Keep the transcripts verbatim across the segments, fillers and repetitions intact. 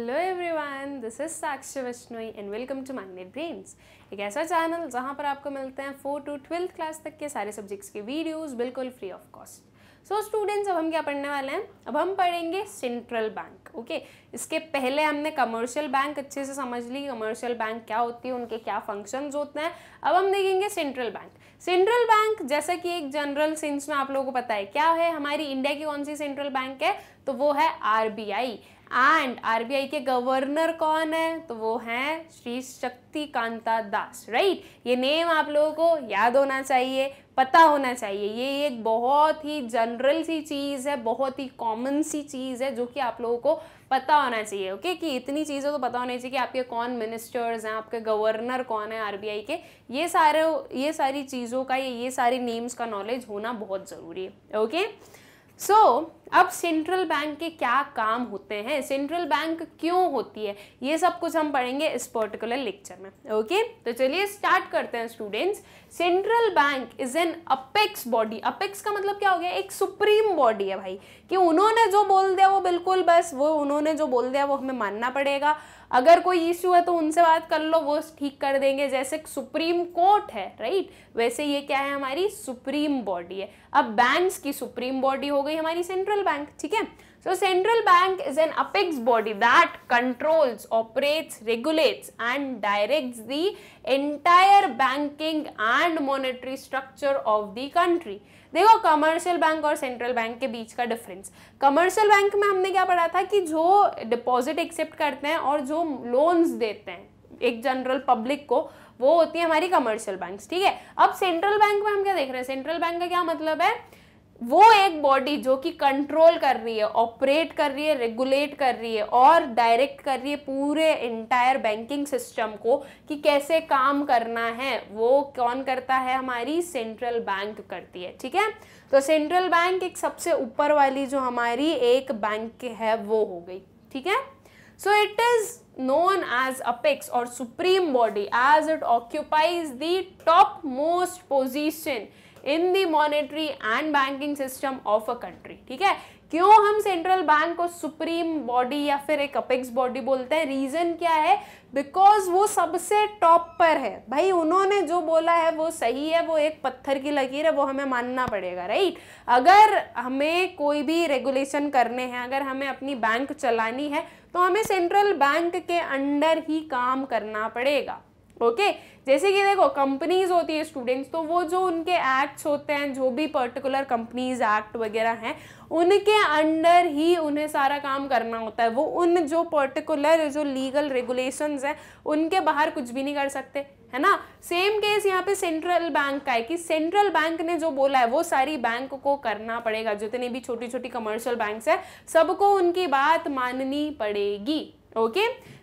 Hello everyone, this is Sakshi Vishnoi and welcome to magnet brains, एक ऐसा channel जहां पर आपको मिलते हैं फोर टू ट्वेल्थ क्लास तक के सारे सब्जेक्ट्स के वीडियोस बिल्कुल free of cost. So students, अब हम क्या पढ़ने वाले हैं? अब हम पढ़ेंगे सेंट्रल बैंक। Okay okay? इसके पहले हमने कमर्शियल बैंक अच्छे से समझ ली, कमर्शियल बैंक क्या होती है, उनके क्या फंक्शंस होते हैं। अब हम देखेंगे सेंट्रल बैंक। सेंट्रल बैंक जैसा कि एक जनरल सेंस में आप लोगों को पता है क्या है, हमारी इंडिया की कौन सी सेंट्रल बैंक है, तो वो है R B I. And R B I के गवर्नर कौन है, तो वो हैं श्री शक्ति कांता दास, राइट। ये नेम आप लोगों को याद होना चाहिए, पता होना चाहिए। ये एक बहुत ही जनरल सी चीज़ है, बहुत ही कॉमन सी चीज़ है जो कि आप लोगों को पता होना चाहिए। Okay okay? कि इतनी चीज़ें तो पता होनी चाहिए कि आपके कौन मिनिस्टर्स हैं, आपके गवर्नर कौन है आर बी आई के, ये सारे ये सारी चीज़ों का, ये ये सारे नेम्स का नॉलेज होना बहुत ज़रूरी है। Okay okay? सो so, अब सेंट्रल बैंक के क्या काम होते हैं, सेंट्रल बैंक क्यों होती है, ये सब कुछ हम पढ़ेंगे इस पर्टिकुलर लेक्चर में। Okay okay? तो चलिए स्टार्ट करते हैं students. Central bank is an apex body. Apex का मतलब क्या हो गया? एक सुप्रीम बॉडी है भाई, कि उन्होंने जो बोल दिया वो बिल्कुल, बस वो उन्होंने जो बोल दिया वो हमें मानना पड़ेगा। अगर कोई इश्यू है तो उनसे बात कर लो, वो ठीक कर देंगे। जैसे सुप्रीम कोर्ट है, राइट, वैसे ये क्या है, हमारी सुप्रीम बॉडी है। अब बैंक्स की सुप्रीम बॉडी हो गई हमारी सेंट्रल बैंक, ठीक है। So central bank is an apex body that controls, operates, regulates and directs the entire banking and monetary structure of the country. देखो, कमर्शियल बैंक और सेंट्रल बैंक के बीच का डिफरेंस। कमर्शियल बैंक में हमने क्या पढ़ा था कि जो डिपॉजिट एक्सेप्ट करते हैं और जो लोन्स देते हैं एक जनरल पब्लिक को, वो होती है हमारी कमर्शियल बैंक्स, ठीक है। अब सेंट्रल बैंक में हम क्या देख रहे हैं, सेंट्रल बैंक का क्या मतलब है, वो एक बॉडी जो कि कंट्रोल कर रही है, ऑपरेट कर रही है, रेगुलेट कर रही है और डायरेक्ट कर रही है पूरे एंटायर बैंकिंग सिस्टम को कि कैसे काम करना है, वो कौन करता है, हमारी सेंट्रल बैंक करती है, ठीक है। तो सेंट्रल बैंक एक सबसे ऊपर वाली जो हमारी एक बैंक है वो हो गई, ठीक है। So it is known as apex or supreme body as it occupies the topmost position in the monetary and banking system of a country, ठीक है। क्यों हम सेंट्रल बैंक को सुप्रीम बॉडी या फिर एक अपेक्स बॉडी बोलते हैं, रीज़न क्या है, बिकॉज वो सबसे टॉप पर है भाई, उन्होंने जो बोला है वो सही है, वो एक पत्थर की लकीर है, वो हमें मानना पड़ेगा, राइट। अगर हमें कोई भी रेगुलेशन करने हैं, अगर हमें अपनी बैंक चलानी है, तो हमें सेंट्रल बैंक के अंडर ही काम करना पड़ेगा। Okay okay? जैसे कि देखो, कंपनीज होती है स्टूडेंट्स, तो वो जो उनके एक्ट्स होते हैं, जो भी पर्टिकुलर कंपनीज एक्ट वगैरह हैं, उनके अंडर ही उन्हें सारा काम करना होता है। वो उन जो पर्टिकुलर जो लीगल रेगुलेशंस हैं उनके बाहर कुछ भी नहीं कर सकते, है ना। सेम केस यहाँ पे सेंट्रल बैंक का है कि सेंट्रल बैंक ने जो बोला है वो सारी बैंक को करना पड़ेगा। जितनी भी छोटी छोटी कमर्शियल बैंक्स हैं सबको उनकी बात माननी पड़ेगी। ओके,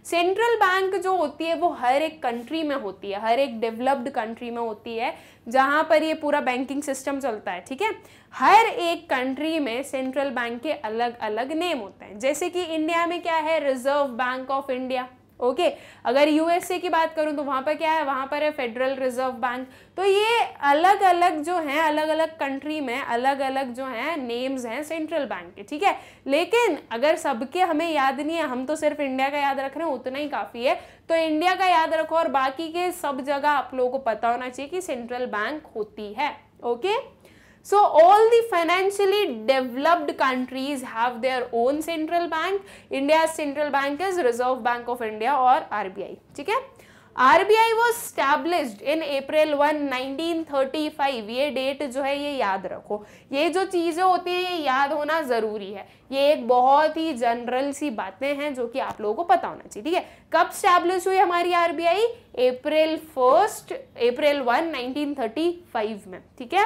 सेंट्रल बैंक जो होती है वो हर एक कंट्री में होती है, हर एक डेवलप्ड कंट्री में होती है जहाँ पर ये पूरा बैंकिंग सिस्टम चलता है, ठीक है। हर एक कंट्री में सेंट्रल बैंक के अलग अलग नेम होते हैं। जैसे कि इंडिया में क्या है, reserve bank of India. Okay okay. अगर यू एस ए की बात करूं तो वहाँ पर क्या है, वहाँ पर है फेडरल रिजर्व बैंक। तो ये अलग अलग जो हैं, अलग अलग कंट्री में अलग अलग जो हैं नेम्स हैं सेंट्रल बैंक के, ठीक है। लेकिन अगर सबके हमें याद नहीं है, हम तो सिर्फ इंडिया का याद रख रहे हैं, उतना ही काफ़ी है। तो इंडिया का याद रखो और बाकी के सब जगह आप लोगों को पता होना चाहिए कि सेंट्रल बैंक होती है। Okay okay? So all the financially developed countries have their own central bank. India's central bank is Reserve Bank of India or R B I, ठीक है। R B I was established in April one nineteen thirty five. ये date जो है ये याद रखो, ये जो चीज़ें होती हैं ये याद होना ज़रूरी है। ये एक बहुत ही जनरल सी बातें हैं जो कि आप लोगों को पता होना चाहिए, ठीक है। कब स्टैब्लिश हुई हमारी R B I? April first April one nineteen thirty five में, ठीक है।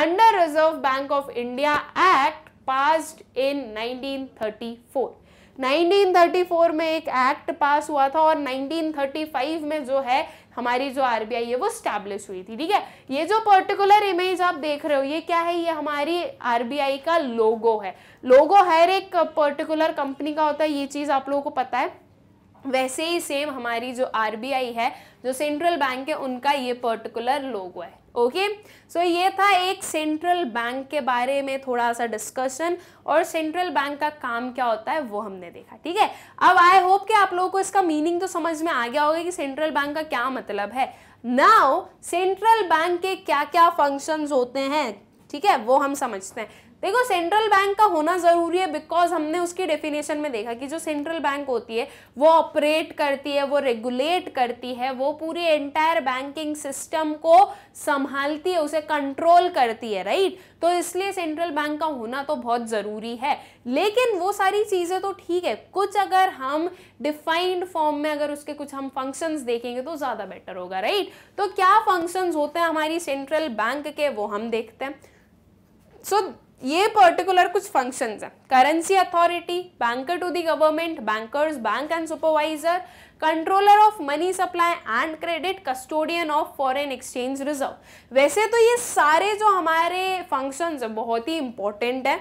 Under reserve bank of India act passed in nineteen thirty four. Nineteen thirty four में एक एक्ट पास हुआ था और नाइनटीन थर्टी फाइव में जो है हमारी जो आर बी आई है वो स्टैब्लिश हुई थी, ठीक है। ये जो पर्टिकुलर इमेज आप देख रहे हो ये क्या है, ये हमारी आर बी आई का लोगो है। लोगो हर एक पर्टिकुलर कंपनी का होता है, ये चीज़ आप लोगों को पता है। वैसे ही सेम हमारी जो आर बी आई है, जो सेंट्रल बैंक है, उनका ये पर्टिकुलर लोगो है। Okay okay? सो so, ये था एक सेंट्रल बैंक के बारे में थोड़ा सा डिस्कशन और सेंट्रल बैंक का काम क्या होता है वो हमने देखा। ठीक है, अब आई होप कि आप लोगों को इसका मीनिंग तो समझ में आ गया होगा कि सेंट्रल बैंक का क्या मतलब है। नाउ सेंट्रल बैंक के क्या क्या फंक्शंस होते हैं, ठीक है, वो हम समझते हैं। देखो, सेंट्रल बैंक का होना ज़रूरी है बिकॉज हमने उसकी डेफिनेशन में देखा कि जो सेंट्रल बैंक होती है वो ऑपरेट करती है, वो रेगुलेट करती है, वो पूरी एंटायर बैंकिंग सिस्टम को संभालती है, उसे कंट्रोल करती है, राइट। तो इसलिए सेंट्रल बैंक का होना तो बहुत ज़रूरी है। लेकिन वो सारी चीज़ें तो ठीक है, कुछ अगर हम डिफाइंड फॉर्म में अगर उसके कुछ हम फंक्शंस देखेंगे तो ज़्यादा बेटर होगा, राइट। तो क्या फंक्शंस होते हैं हमारी सेंट्रल बैंक के वो हम देखते हैं। सो so, ये पर्टिकुलर कुछ फंक्शंस हैं: currency authority, banker to the government, bankers, bank and supervisor, controller of money supply and credit, custodian of foreign exchange reserve. वैसे तो ये सारे जो हमारे फंक्शंस हैं बहुत ही इंपॉर्टेंट है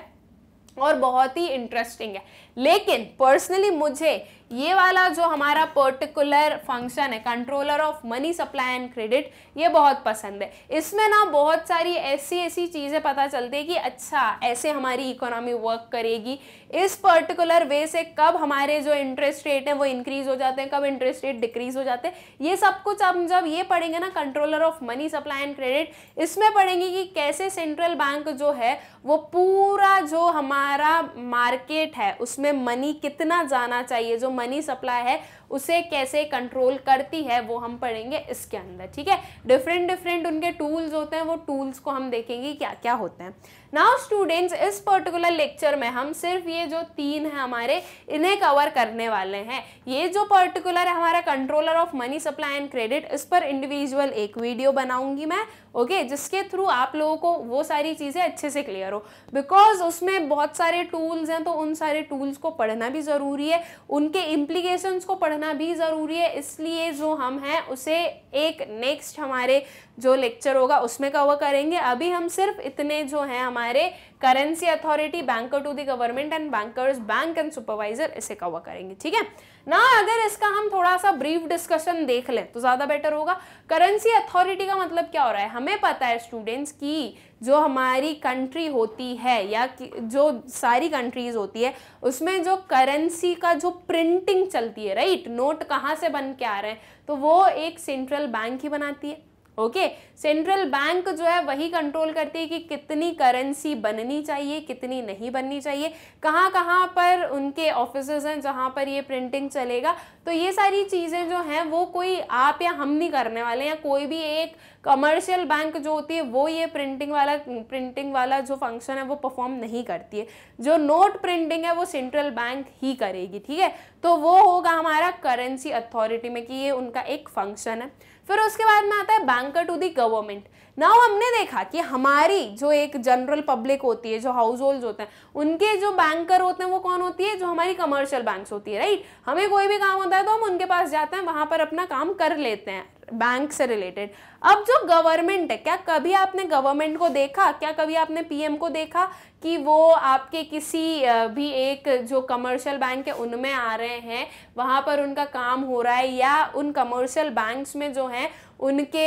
और बहुत ही इंटरेस्टिंग है, लेकिन पर्सनली मुझे ये वाला जो हमारा पर्टिकुलर फंक्शन है controller of money supply and credit ये बहुत पसंद है। इसमें ना बहुत सारी ऐसी ऐसी चीज़ें पता चलती है कि अच्छा ऐसे हमारी इकोनॉमी वर्क करेगी, इस पर्टिकुलर वे से कब हमारे जो इंटरेस्ट रेट हैं वो इंक्रीज हो जाते हैं, कब इंटरेस्ट रेट डिक्रीज हो जाते हैं, ये सब कुछ हम जब ये पढ़ेंगे ना controller of money supply and credit, इसमें पढ़ेंगे कि कैसे सेंट्रल बैंक जो है वो पूरा जो हमारा मार्केट है उसमें मनी कितना जाना चाहिए, जो मनी सप्लाई है उसे कैसे कंट्रोल करती है वो हम पढ़ेंगे इसके अंदर। ठीक है, डिफरेंट डिफरेंट उनके टूल्स होते हैं, वो टूल्स को हम देखेंगे क्या क्या होते हैं। नाउ स्टूडेंट्स, इस पर्टिकुलर लेक्चर में हम सिर्फ ये जो तीन हैं हमारे इन्हें कवर करने वाले हैं। ये जो पर्टिकुलर है हमारा controller of money supply and credit, इस पर इंडिविजुअल एक वीडियो बनाऊंगी मैं, ओके okay, जिसके थ्रू आप लोगों को वो सारी चीज़ें अच्छे से क्लियर हो, बिकॉज उसमें बहुत सारे टूल्स हैं तो उन सारे टूल्स को पढ़ना भी ज़रूरी है, उनके इम्प्लीकेशंस को पढ़ना भी ज़रूरी है। इसलिए जो हम हैं उसे एक नेक्स्ट हमारे जो लेक्चर होगा उसमें कवर करेंगे। अभी हम सिर्फ इतने जो हैं हमारे currency authority, banker to the government and bankers, bank and supervisor, इसे कवर करेंगे। ठीक है ना, अगर इसका हम थोड़ा सा ब्रीफ डिस्कशन देख लें तो ज़्यादा बेटर होगा। करेंसी अथॉरिटी का मतलब क्या हो रहा है, हमें पता है स्टूडेंट्स कि जो हमारी कंट्री होती है या जो सारी कंट्रीज होती है उसमें जो करेंसी का जो प्रिंटिंग चलती है, राइट, नोट कहाँ से बन के आ रहे हैं, तो वो एक सेंट्रल बैंक ही बनाती है। ओके, सेंट्रल बैंक जो है वही कंट्रोल करती है कि कितनी करेंसी बननी चाहिए, कितनी नहीं बननी चाहिए, कहाँ कहाँ पर उनके ऑफिसेज हैं जहाँ पर ये प्रिंटिंग चलेगा। तो ये सारी चीज़ें जो हैं वो कोई आप या हम नहीं करने वाले, या कोई भी एक कमर्शियल बैंक जो होती है वो ये प्रिंटिंग वाला प्रिंटिंग वाला जो फंक्शन है वो परफॉर्म नहीं करती है। जो नोट प्रिंटिंग है वो सेंट्रल बैंक ही करेगी। ठीक है, तो वो होगा हमारा करेंसी अथॉरिटी में कि ये उनका एक फंक्शन है। फिर उसके बाद में आता है banker to the government. Now हमने देखा कि हमारी जो एक जनरल पब्लिक होती है, जो हाउस होल्ड होते हैं, उनके जो बैंकर होते हैं वो कौन होती है, जो हमारी कमर्शियल बैंक्स होती है, राइट। हमें कोई भी काम होता है तो हम उनके पास जाते हैं, वहाँ पर अपना काम कर लेते हैं बैंक से रिलेटेड। अब जो गवर्नमेंट है, क्या कभी आपने गवर्नमेंट को देखा, क्या कभी आपने पीएम को देखा कि वो आपके किसी भी एक जो कमर्शियल बैंक है उनमें आ रहे हैं, वहाँ पर उनका काम हो रहा है, या उन कमर्शियल बैंक्स में जो हैं उनके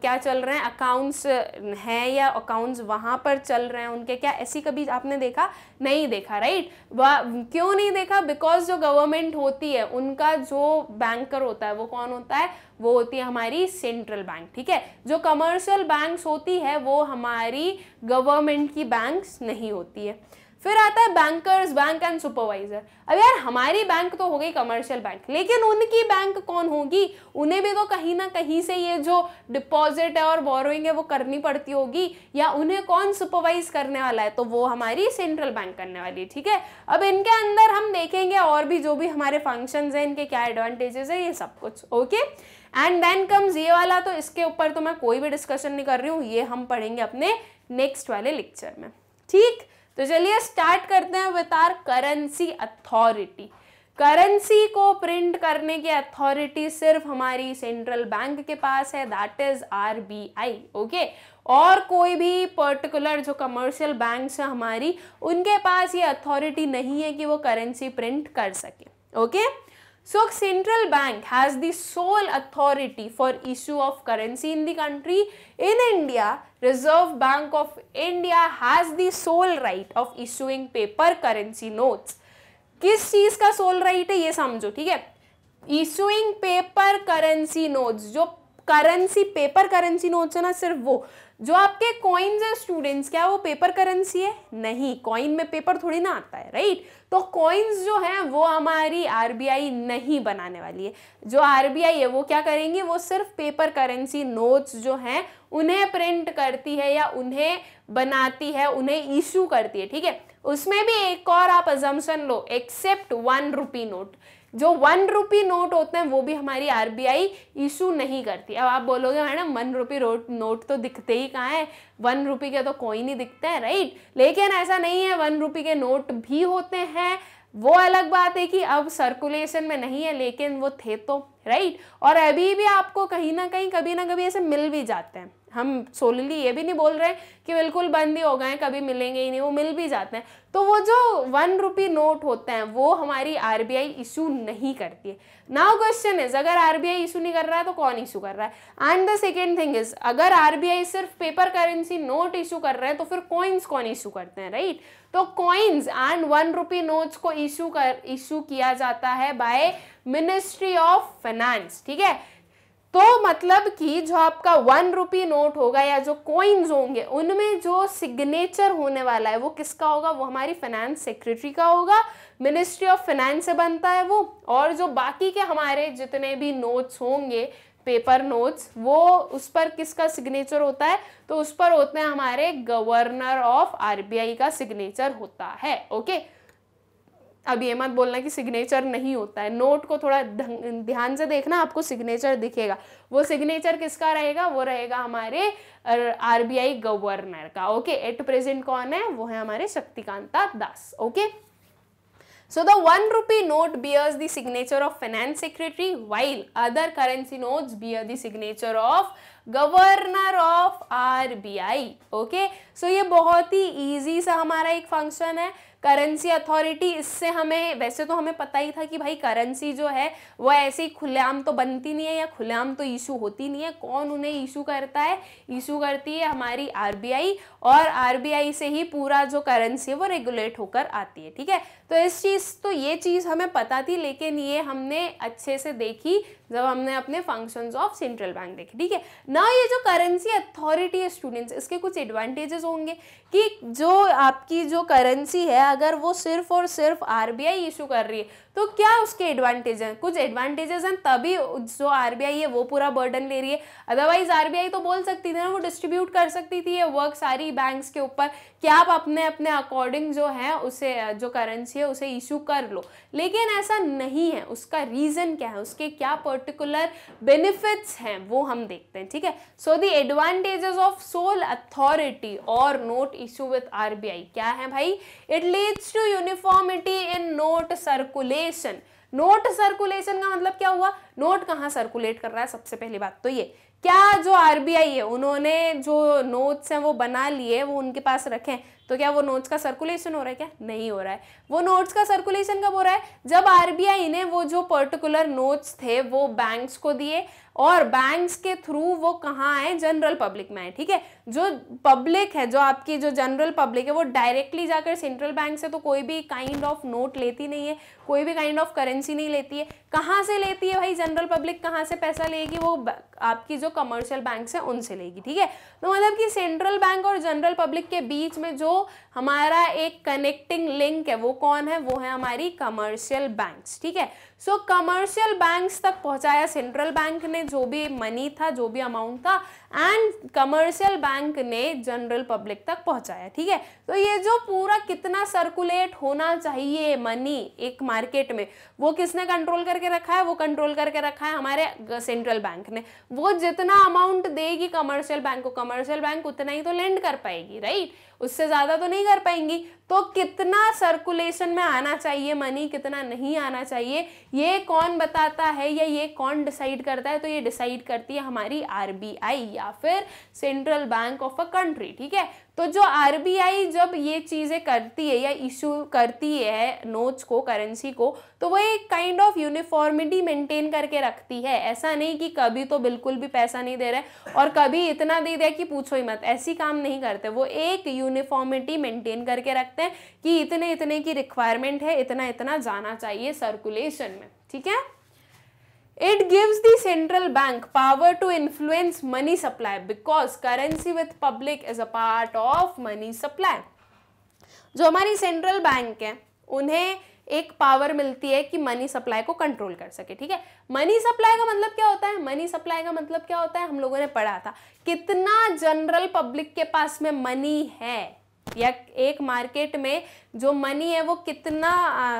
क्या चल रहे हैं अकाउंट्स हैं या अकाउंट्स वहाँ पर चल रहे हैं उनके, क्या ऐसी कभी आपने देखा? नहीं देखा, राइट। क्यों नहीं देखा? बिकॉज जो गवर्नमेंट होती है उनका जो बैंकर होता है वो कौन होता है, वो होती है हमारी सेंट्रल बैंक। ठीक है, जो कमर्शियल बैंक्स होती है वो हमारी गवर्नमेंट की बैंक्स नहीं होती है। फिर आता है बैंकर्स, बैंक एंड सुपरवाइजर। अब यार हमारी बैंक तो हो गई कमर्शियल बैंक, लेकिन उनकी बैंक कौन होगी, उन्हें भी तो कहीं ना कहीं से ये जो डिपॉजिट है और बोरोइंग है वो करनी पड़ती होगी, या उन्हें कौन सुपरवाइज करने वाला है, तो वो हमारी सेंट्रल बैंक करने वाली है। ठीक है, अब इनके अंदर हम देखेंगे और भी जो भी हमारे फंक्शंस हैं, इनके क्या एडवांटेजेस है, ये सब कुछ। ओके, एंड देन कम्स ये वाला, तो इसके ऊपर तो मैं कोई भी डिस्कशन नहीं कर रही हूँ, ये हम पढ़ेंगे अपने नेक्स्ट वाले लेक्चर में। ठीक, तो चलिए स्टार्ट करते हैं with our currency authority. Currency को प्रिंट करने की अथॉरिटी सिर्फ हमारी सेंट्रल बैंक के पास है, दैट इज आरबीआई। ओके, और कोई भी पर्टिकुलर जो कमर्शियल बैंक्स है हमारी, उनके पास ये अथॉरिटी नहीं है कि वो करेंसी प्रिंट कर सके। Okay, So central bank has the sole authority for issue of currency in the country. In India, Reserve Bank of India has the sole right of issuing paper currency notes. किस चीज का sole right है ये समझो, ठीक है? Issuing paper currency notes, जो currency paper currency notes है ना, सिर्फ वो जो आपके कॉइन्स है स्टूडेंट्स, क्या वो पेपर करेंसी है? नहीं, कॉइन में पेपर थोड़ी ना आता है, राइट? तो कॉइन्स जो है वो हमारी आरबीआई नहीं बनाने वाली है। जो आरबीआई है वो क्या करेंगी, वो सिर्फ पेपर करेंसी नोट्स जो हैं उन्हें प्रिंट करती है या उन्हें बनाती है, उन्हें इशू करती है, ठीक है? उसमें भी एक और आप अजम्पशन लो, एक्सेप्ट वन रुपी नोट। जो वन रुपी नोट होते हैं वो भी हमारी आरबीआई इशू नहीं करती। अब आप बोलोगे मैडम वन रुपी नोट तो दिखते ही कहाँ है, वन रुपी के तो कोई नहीं दिखते हैं, राइट? लेकिन ऐसा नहीं है, वन रुपी के नोट भी होते हैं। वो अलग बात है कि अब सर्कुलेशन में नहीं है, लेकिन वो थे तो, राइट? और अभी भी आपको कहीं ना कहीं कभी ना कभी ऐसे मिल भी जाते हैं। हम सोलली ये भी नहीं बोल रहे कि बिल्कुल बंद ही हो गए, कभी मिलेंगे ही नहीं, वो मिल भी जाते हैं। तो वो जो वन रुपी नोट होते हैं वो हमारी आरबीआई इशू नहीं करती है। नाउ क्वेश्चन इज, अगर आरबीआई इशू नहीं कर रहा है तो कौन इशू कर रहा है? And the second thing is, अगर आरबीआई सिर्फ पेपर करेंसी नोट इशू कर रहे हैं तो फिर कॉइन्स कौन इशू करते हैं, राइट? तो coins and one rupee notes को इशू कर इशू किया जाता है बाय मिनिस्ट्री ऑफ फाइनेंस, ठीक है? तो मतलब कि जो आपका वन रुपी नोट होगा या जो कॉइन्स होंगे उनमें जो सिग्नेचर होने वाला है वो किसका होगा? वो हमारी फाइनेंस सेक्रेटरी का होगा, मिनिस्ट्री ऑफ फाइनेंस से बनता है वो। और जो बाकी के हमारे जितने भी नोट्स होंगे पेपर नोट्स, वो उस पर किसका सिग्नेचर होता है? तो उस पर होते हैं हमारे गवर्नर ऑफ आरबीआई का सिग्नेचर होता है। ओके, अब ये मत बोलना कि सिग्नेचर नहीं होता है, नोट को थोड़ा ध्यान से देखना, आपको सिग्नेचर दिखेगा। वो सिग्नेचर किसका रहेगा? वो रहेगा हमारे आरबीआई गवर्नर का। ओके, एट प्रेजेंट कौन है? वो है हमारे शक्ति Kanta Das. Okay, so the one rupee note bears the signature of finance secretary while other currency notes bear the signature of governor of R B I. okay, so ये बहुत ही easy सा हमारा एक function है करेंसी अथॉरिटी। इससे हमें, वैसे तो हमें पता ही था कि भाई करेंसी जो है वो ऐसे ही खुलेआम तो बनती नहीं है या खुलेआम तो इशू होती नहीं है। कौन उन्हें इशू करता है? इशू करती है हमारी आरबीआई, और आरबीआई से ही पूरा जो करेंसी है वो रेगुलेट होकर आती है, ठीक है? तो इस चीज़ तो ये चीज़ हमें पता थी, लेकिन ये हमने अच्छे से देखी जब हमने अपने फंक्शंस ऑफ सेंट्रल बैंक देखे, ठीक है ना? ये जो करेंसी अथॉरिटी है स्टूडेंट्स, इसके कुछ एडवांटेजेस होंगे कि जो आपकी जो करेंसी है अगर वो सिर्फ और सिर्फ आरबीआई इशू कर रही है तो क्या उसके एडवांटेज हैं? कुछ एडवांटेजेस हैं, तभी जो आरबीआई है वो पूरा बर्डन ले रही है। अदरवाइज आरबीआई तो बोल सकती थी ना, वो डिस्ट्रीब्यूट कर सकती थी ये वर्क सारी बैंक्स के ऊपर कि आप अपने अपने अकॉर्डिंग जो है उसे, जो करेंसी है उसे इशू कर लो, लेकिन ऐसा नहीं है। उसका रीज़न क्या है, उसके क्या पर्टिकुलर बेनिफिट्स हैं, वो हम देखते हैं, ठीक है? So the advantages of sole authority और नोट इशू विद आरबीआई क्या है भाई? It leads to uniformity in note circulation. Note circulation का मतलब क्या हुआ? नोट कहां सर्कुलेट कर रहा है, सबसे पहली बात तो ये। क्या जो आरबीआई है उन्होंने जो नोट्स हैं वो बना लिए, वो उनके पास रखें, तो क्या वो नोट्स का सर्कुलेशन हो रहा है? क्या नहीं हो रहा है। वो नोट्स का सर्कुलेशन कब हो रहा है? जब आरबीआई ने वो जो पर्टिकुलर नोट्स थे वो बैंक्स को दिए, और बैंक्स के थ्रू वो कहाँ आए? जनरल पब्लिक में आए, ठीक है? जो पब्लिक है, जो आपकी जो जनरल पब्लिक है, वो डायरेक्टली जाकर सेंट्रल बैंक से तो कोई भी काइंड ऑफ नोट लेती नहीं है, कोई भी काइंड ऑफ करेंसी नहीं लेती है। कहाँ से लेती है भाई? जनरल पब्लिक कहाँ से पैसा लेगी? वो आपकी जो कमर्शियल बैंक है उनसे लेगी, ठीक है? तो मतलब कि सेंट्रल बैंक और जनरल पब्लिक के बीच में जो हमारा एक कनेक्टिंग लिंक है वो कौन है? वो है हमारी कमर्शियल बैंक्स, ठीक है? सो कमर्शियल बैंक्स तक पहुंचाया सेंट्रल बैंक ने जो भी मनी था, जो भी अमाउंट था, एंड कमर्शियल बैंक ने जनरल पब्लिक तक पहुंचाया, ठीक है? तो ये जो पूरा कितना सर्कुलेट होना चाहिए मनी एक मार्केट में, वो किसने कंट्रोल करके रखा है? वो कंट्रोल करके रखा है हमारे सेंट्रल बैंक ने। वो जितना अमाउंट देगी कमर्शियल बैंक को, कमर्शियल बैंक उतना ही तो लेंड कर पाएगी, राइट? उससे ज़्यादा तो नहीं कर पाएंगी। तो कितना सर्कुलेशन में आना चाहिए मनी, कितना नहीं आना चाहिए, ये कौन बताता है या ये कौन डिसाइड करता है? तो ये डिसाइड करती है हमारी आरबीआई या फिर central bank of a country, ठीक है? तो जो आरबीआई जब ये चीज़ें करती है या इशू करती है नोट्स को, करेंसी को, तो वो एक काइंड ऑफ यूनिफॉर्मिटी मेंटेन करके रखती है। ऐसा नहीं कि कभी तो बिल्कुल भी पैसा नहीं दे रहा है और कभी इतना दे दिया कि पूछो ही मत, ऐसी काम नहीं करते। वो एक यूनिफॉर्मिटी मेंटेन करके रखते हैं कि इतने इतने की रिक्वायरमेंट है, इतना इतना जाना चाहिए सर्कुलेशन में, ठीक है। It gives the central bank power to influence money supply because currency with public is a part of money supply. जो हमारी सेंट्रल बैंक है उन्हें एक पावर मिलती है कि मनी सप्लाई को कंट्रोल कर सके, ठीक है। मनी सप्लाई का मतलब क्या होता है? मनी सप्लाई का मतलब क्या होता है हम लोगों ने पढ़ा था, कितना जनरल पब्लिक के पास में मनी है या एक मार्केट में जो मनी है वो कितना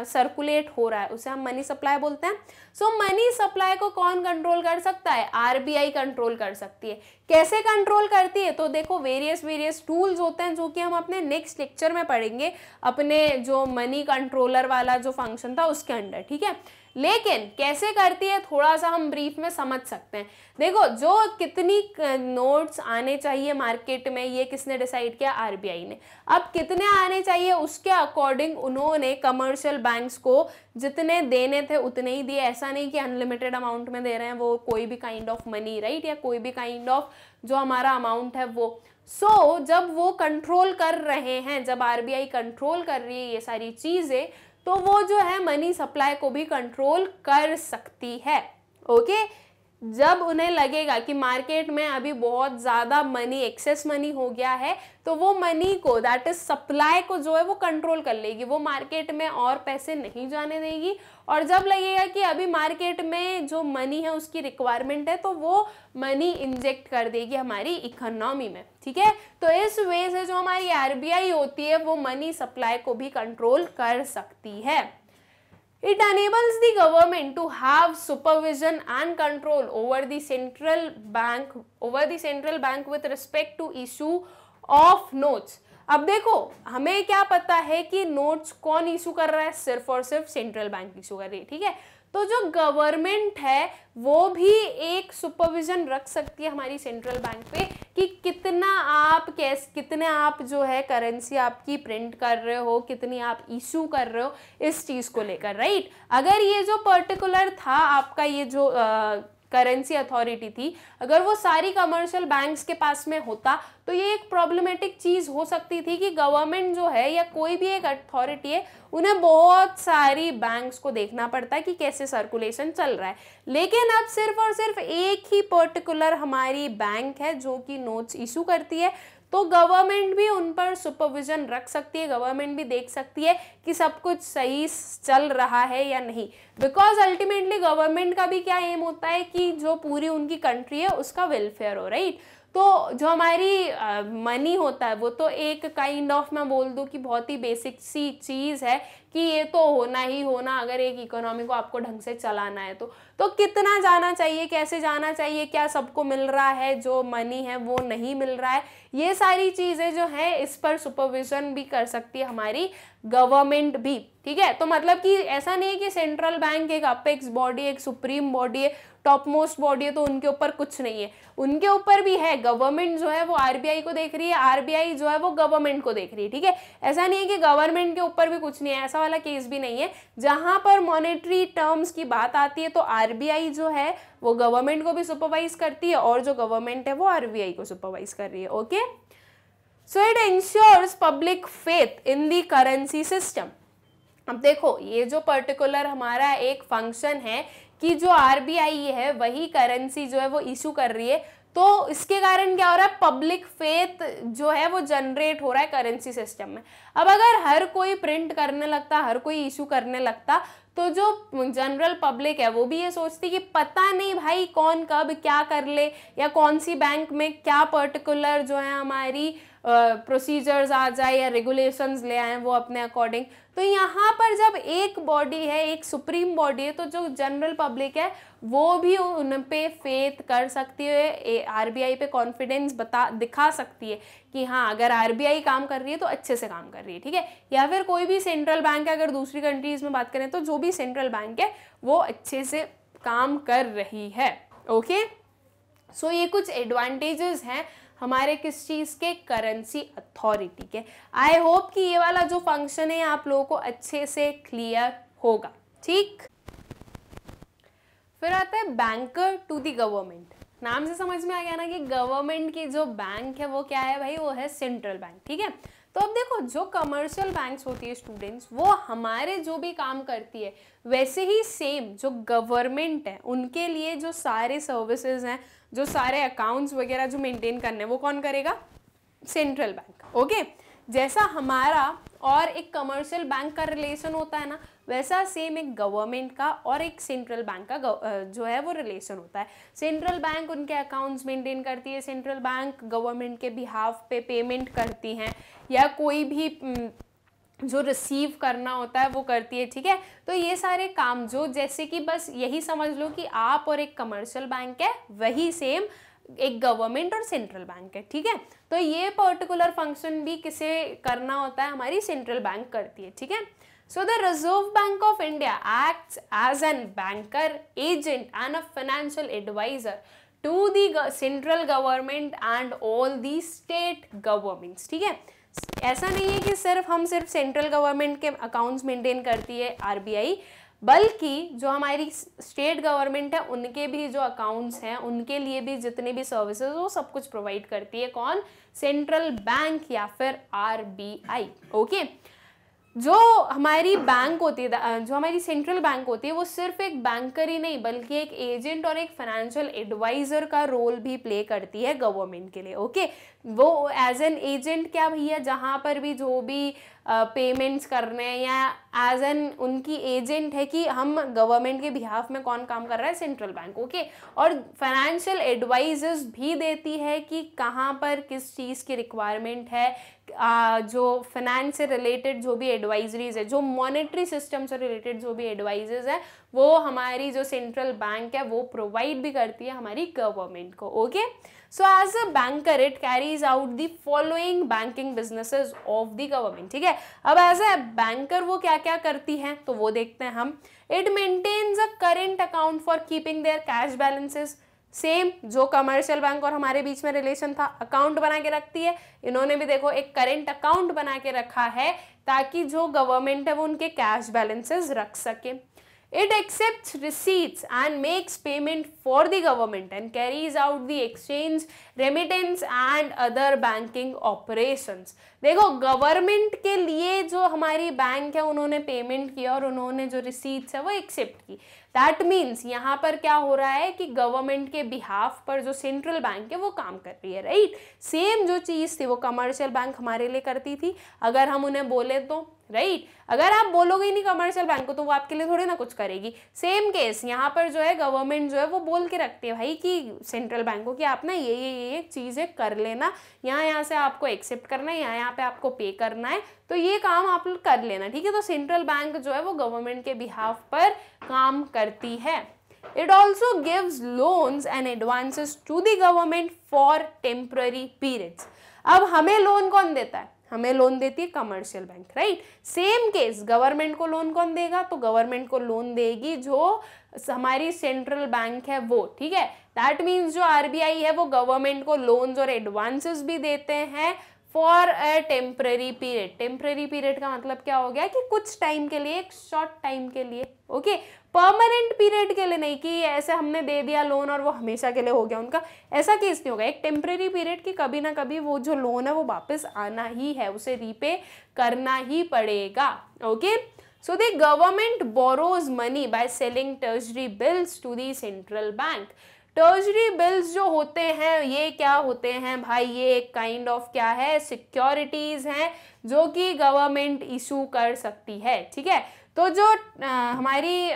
सर्कुलेट हो रहा है, उसे हम मनी सप्लाई बोलते हैं। सो मनी सप्लाई को कौन कंट्रोल कर सकता है? आरबीआई कंट्रोल कर सकती है। कैसे कंट्रोल करती है? तो देखो वेरियस वेरियस टूल्स होते हैं जो कि हम अपने नेक्स्ट लेक्चर में पढ़ेंगे, अपने जो मनी कंट्रोलर वाला जो फंक्शन था उसके अंडर, ठीक है। लेकिन कैसे करती है थोड़ा सा हम ब्रीफ में समझ सकते हैं। देखो जो कितनी नोट्स आने चाहिए मार्केट में ये किसने डिसाइड किया? आरबीआई ने। अब कितने आने चाहिए उसके अकॉर्डिंग उन्होंने कमर्शियल बैंक्स को जितने देने थे उतने ही दिए। ऐसा नहीं कि अनलिमिटेड अमाउंट में दे रहे हैं वो कोई भी काइंड ऑफ मनी, राइट, या कोई भी काइंड ऑफ जो हमारा अमाउंट है वो। सो so, जब वो कंट्रोल कर रहे हैं, जब आरबीआई कंट्रोल कर रही है ये सारी चीज़ें, तो वो जो है मनी सप्लाई को भी कंट्रोल कर सकती है, ओके okay? जब उन्हें लगेगा कि मार्केट में अभी बहुत ज़्यादा मनी, एक्सेस मनी हो गया है, तो वो मनी को, दैट इज सप्लाई को जो है वो कंट्रोल कर लेगी, वो मार्केट में और पैसे नहीं जाने देगी। और जब लगेगा कि अभी मार्केट में जो मनी है उसकी रिक्वायरमेंट है, तो वो मनी इंजेक्ट कर देगी हमारी इकोनॉमी में, ठीक है। तो इस वे से जो हमारी आरबीआई होती है वो मनी सप्लाई को भी कंट्रोल कर सकती है। It enables the government to have supervision and control over the central bank over the central bank with respect to issue of notes. अब देखो हमें क्या पता है कि नोट्स कौन इशू कर रहा है? सिर्फ और सिर्फ सेंट्रल बैंक इशू कर रही है, ठीक है। तो जो गवर्नमेंट है वो भी एक सुपरविजन रख सकती है हमारी सेंट्रल बैंक पे कि कितना आप कैश कितने आप जो है करेंसी आपकी प्रिंट कर रहे हो, कितनी आप इशू कर रहे हो, इस चीज़ को लेकर, राइट। अगर ये जो पर्टिकुलर था आपका ये जो आ, करेंसी अथॉरिटी थी, अगर वो सारी कमर्शियल बैंक्स के पास में होता तो ये एक प्रॉब्लमेटिक चीज़ हो सकती थी कि गवर्नमेंट जो है या कोई भी एक अथॉरिटी है उन्हें बहुत सारी बैंक्स को देखना पड़ता है कि कैसे सर्कुलेशन चल रहा है। लेकिन अब सिर्फ और सिर्फ एक ही पर्टिकुलर हमारी बैंक है जो कि नोट्स इशू करती है, तो गवर्नमेंट भी उन पर सुपरविजन रख सकती है, गवर्नमेंट भी देख सकती है कि सब कुछ सही चल रहा है या नहीं। बिकॉज अल्टीमेटली गवर्नमेंट का भी क्या एम होता है कि जो पूरी उनकी कंट्री है उसका वेलफेयर हो, राइट। तो जो हमारी मनी uh, होता है वो तो एक काइंड ऑफ मैं बोल दूँ कि बहुत ही बेसिक सी चीज़ है कि ये तो होना ही होना अगर एक इकोनॉमी को आपको ढंग से चलाना है तो तो कितना जाना चाहिए, कैसे जाना चाहिए, क्या सबको मिल रहा है, जो मनी है वो नहीं मिल रहा है, ये सारी चीज़ें जो है इस पर सुपरविजन भी कर सकती है हमारी गवर्नमेंट भी, ठीक है। तो मतलब कि ऐसा नहीं है कि सेंट्रल बैंक एक अपेक्स बॉडी, एक सुप्रीम बॉडी है, टॉप मोस्ट बॉडी है, तो उनके ऊपर कुछ नहीं है। उनके ऊपर भी है, गवर्नमेंट जो है वो आरबीआई को देख रही है, आरबीआई जो है वो गवर्नमेंट को देख रही है, ठीक है। ऐसा नहीं है कि गवर्नमेंट के ऊपर भी कुछ नहीं है, ऐसा वाला केस भी नहीं है। जहाँ पर मॉनेटरी टर्म्स की बात आती है तो आरबीआई जो है वो गवर्नमेंट को भी सुपरवाइज करती है और जो गवर्नमेंट है वो आरबीआई को सुपरवाइज कर रही है, okay. So it ensures public faith in the currency system. अब देखो ये जो पर्टिकुलर हमारा एक फंक्शन है कि जो आरबीआई है वही करेंसी जो है वो इशू कर रही है, तो इसके कारण क्या हो रहा है? पब्लिक फेथ जो है वो जनरेट हो रहा है करेंसी सिस्टम में। अब अगर हर कोई प्रिंट करने लगता, हर कोई इशू करने लगता, तो जो जनरल पब्लिक है वो भी ये सोचती कि पता नहीं भाई कौन कब क्या कर ले या कौन सी बैंक में क्या पर्टिकुलर जो है हमारी प्रोसीजर्स uh, आ जाए या रेगुलेशंस ले आए वो अपने अकॉर्डिंग। तो यहाँ पर जब एक बॉडी है, एक सुप्रीम बॉडी है, तो जो जनरल पब्लिक है वो भी उन पे फेथ कर सकती है, आरबीआई पे कॉन्फिडेंस बता दिखा सकती है कि हाँ अगर आरबीआई काम कर रही है तो अच्छे से काम कर रही है, ठीक है। या फिर कोई भी सेंट्रल बैंक है, अगर दूसरी कंट्रीज़ में बात करें तो जो भी सेंट्रल बैंक है वो अच्छे से काम कर रही है, ओके। सो ये कुछ एडवांटेजेस हैं हमारे किस चीज़ के, करेंसी अथॉरिटी के। आई होप कि ये वाला जो फंक्शन है आप लोगों को अच्छे से क्लियर होगा। ठीक, फिर आता है बैंकर टू द गवर्नमेंट। नाम से समझ में आ गया ना कि गवर्नमेंट की जो बैंक है वो क्या है भाई, वो है सेंट्रल बैंक। ठीक है, तो अब देखो जो कमर्शियल बैंक्स होती है स्टूडेंट्स, वो हमारे जो भी काम करती है वैसे ही सेम जो गवर्नमेंट है उनके लिए जो सारे सर्विसेज हैं, जो सारे अकाउंट्स वगैरह जो मेंटेन करने हैं वो कौन करेगा, सेंट्रल बैंक। ओके, जैसा हमारा और एक कमर्शियल बैंक का रिलेशन होता है ना, वैसा सेम एक गवर्नमेंट का और एक सेंट्रल बैंक का जो है वो रिलेशन होता है। सेंट्रल बैंक उनके अकाउंट्स मेंटेन करती है, सेंट्रल बैंक गवर्नमेंट के बिहाफ पे पेमेंट करती हैं या कोई भी जो रिसीव करना होता है वो करती है। ठीक है, तो ये सारे काम जो, जैसे कि बस यही समझ लो कि आप और एक कमर्शियल बैंक है वही सेम एक गवर्नमेंट और सेंट्रल बैंक है। ठीक है, तो ये पर्टिकुलर फंक्शन भी किसे करना होता है, हमारी सेंट्रल बैंक करती है। ठीक है, so the reserve bank of India acts as an banker, agent and a financial adviser to the central government and all the state governments. ठीक है, ऐसा नहीं है कि सिर्फ हम सिर्फ सेंट्रल गवर्नमेंट के अकाउंट्स मेंटेन करती है आरबीआई, बल्कि जो हमारी स्टेट गवर्नमेंट है उनके भी जो अकाउंट्स हैं उनके लिए भी जितने भी सर्विसेज वो सब कुछ प्रोवाइड करती है कौन, सेंट्रल बैंक या फिर आरबीआई। ओके, जो हमारी बैंक होती है, जो हमारी सेंट्रल बैंक होती है, वो सिर्फ एक बैंकर ही नहीं बल्कि एक एजेंट और एक फाइनेंशियल एडवाइज़र का रोल भी प्ले करती है गवर्नमेंट के लिए। ओके, वो एज एन एजेंट क्या भैया, जहाँ पर भी जो भी पेमेंट्स करने हैं या एज एन उनकी एजेंट है कि हम गवर्नमेंट के बिहाफ में कौन काम कर रहा है, सेंट्रल बैंक। ओके, और फाइनेंशियल एडवाइजर्स भी देती है कि कहाँ पर किस चीज़ की रिक्वायरमेंट है, आ, जो फाइनेंस से रिलेटेड जो भी एडवाइजरीज है, जो मॉनेटरी सिस्टम से रिलेटेड जो भी एडवाइजर्स है वो हमारी जो सेंट्रल बैंक है वो प्रोवाइड भी करती है हमारी गवर्नमेंट को। Okay, so as a banker it carries out the following banking businesses of the government. ठीक है, अब एज अ बैंकर वो क्या क्या करती है तो वो देखते हैं हम। It maintains a current account for keeping their cash balances, same जो कमर्शियल बैंक और हमारे बीच में रिलेशन था, अकाउंट बना के रखती है। इन्होंने भी देखो एक करेंट अकाउंट बना के रखा है ताकि जो गवर्नमेंट है वो उनके कैश बैलेंसेस रख सके। It accepts receipts and makes payment for the government and carries out the exchange, remittance and other banking operations. देखो गवर्नमेंट के लिए जो हमारी बैंक है उन्होंने पेमेंट किया और उन्होंने जो रिसीट्स है वो एक्सेप्ट की। दैट मीन्स यहाँ पर क्या हो रहा है कि गवर्नमेंट के बिहाफ पर जो सेंट्रल बैंक है वो काम कर रही है। राइट, सेम जो चीज़ थी वो कमर्शियल बैंक हमारे लिए करती थी अगर हम उन्हें बोले तो। राइट, अगर आप बोलोगे ही नहीं कमर्शियल बैंक को तो वो आपके लिए थोड़ी ना कुछ करेगी। सेम केस यहाँ पर जो है गवर्नमेंट जो है वो बोल के रखती है भाई कि सेंट्रल बैंकों की आप ना ये ये ये चीज़ें कर लेना, यहाँ यहाँ से आपको एक्सेप्ट करना है, यहाँ यहाँ पे आपको पे करना है, तो ये काम आप लोग कर लेना। ठीक है, तो सेंट्रल बैंक जो है वो गवर्नमेंट के बिहाफ पर काम करती है। It also gives loans and advances to the government for temporary periods. अब हमें लोन कौन देता है, हमें लोन देती है commercial bank. Right, same case government को लोन कौन देगा, तो गवर्नमेंट को लोन देगी जो हमारी सेंट्रल बैंक है वो। ठीक है, दैट मीन्स जो आरबीआई है वो गवर्नमेंट को लोन्स और एडवांसेस भी देते हैं for a temporary period. Temporary period का मतलब क्या हो गया कि कुछ टाइम के लिए, एक शॉर्ट टाइम के लिए। ओके, परमानेंट पीरियड के लिए नहीं कि ऐसे हमने दे दिया लोन और वो हमेशा के लिए हो गया उनका, ऐसा केस नहीं होगा। एक टेम्पररी पीरियड की कभी ना कभी वो जो लोन है वो वापस आना ही है, उसे रीपे करना ही पड़ेगा। Okay, so the government borrows money by selling treasury bills to the central bank. Treasury bills जो होते हैं ये क्या होते हैं भाई, ये एक काइंड ऑफ क्या है, सिक्योरिटीज हैं जो कि गवर्नमेंट इशू कर सकती है। ठीक है, तो जो आ, हमारी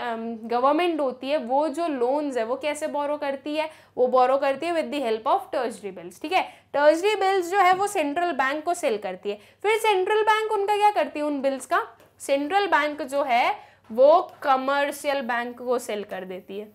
गवर्नमेंट होती है वो जो लोन्स है वो कैसे बोरो करती है, वो बोरो करती है with the help of treasury bills. ठीक है, ट्रेजरी बिल्स जो है वो सेंट्रल बैंक को सेल करती है, फिर सेंट्रल बैंक उनका क्या करती है, उन बिल्स का सेंट्रल बैंक जो है वो कमर्शियल बैंक को सेल कर देती है।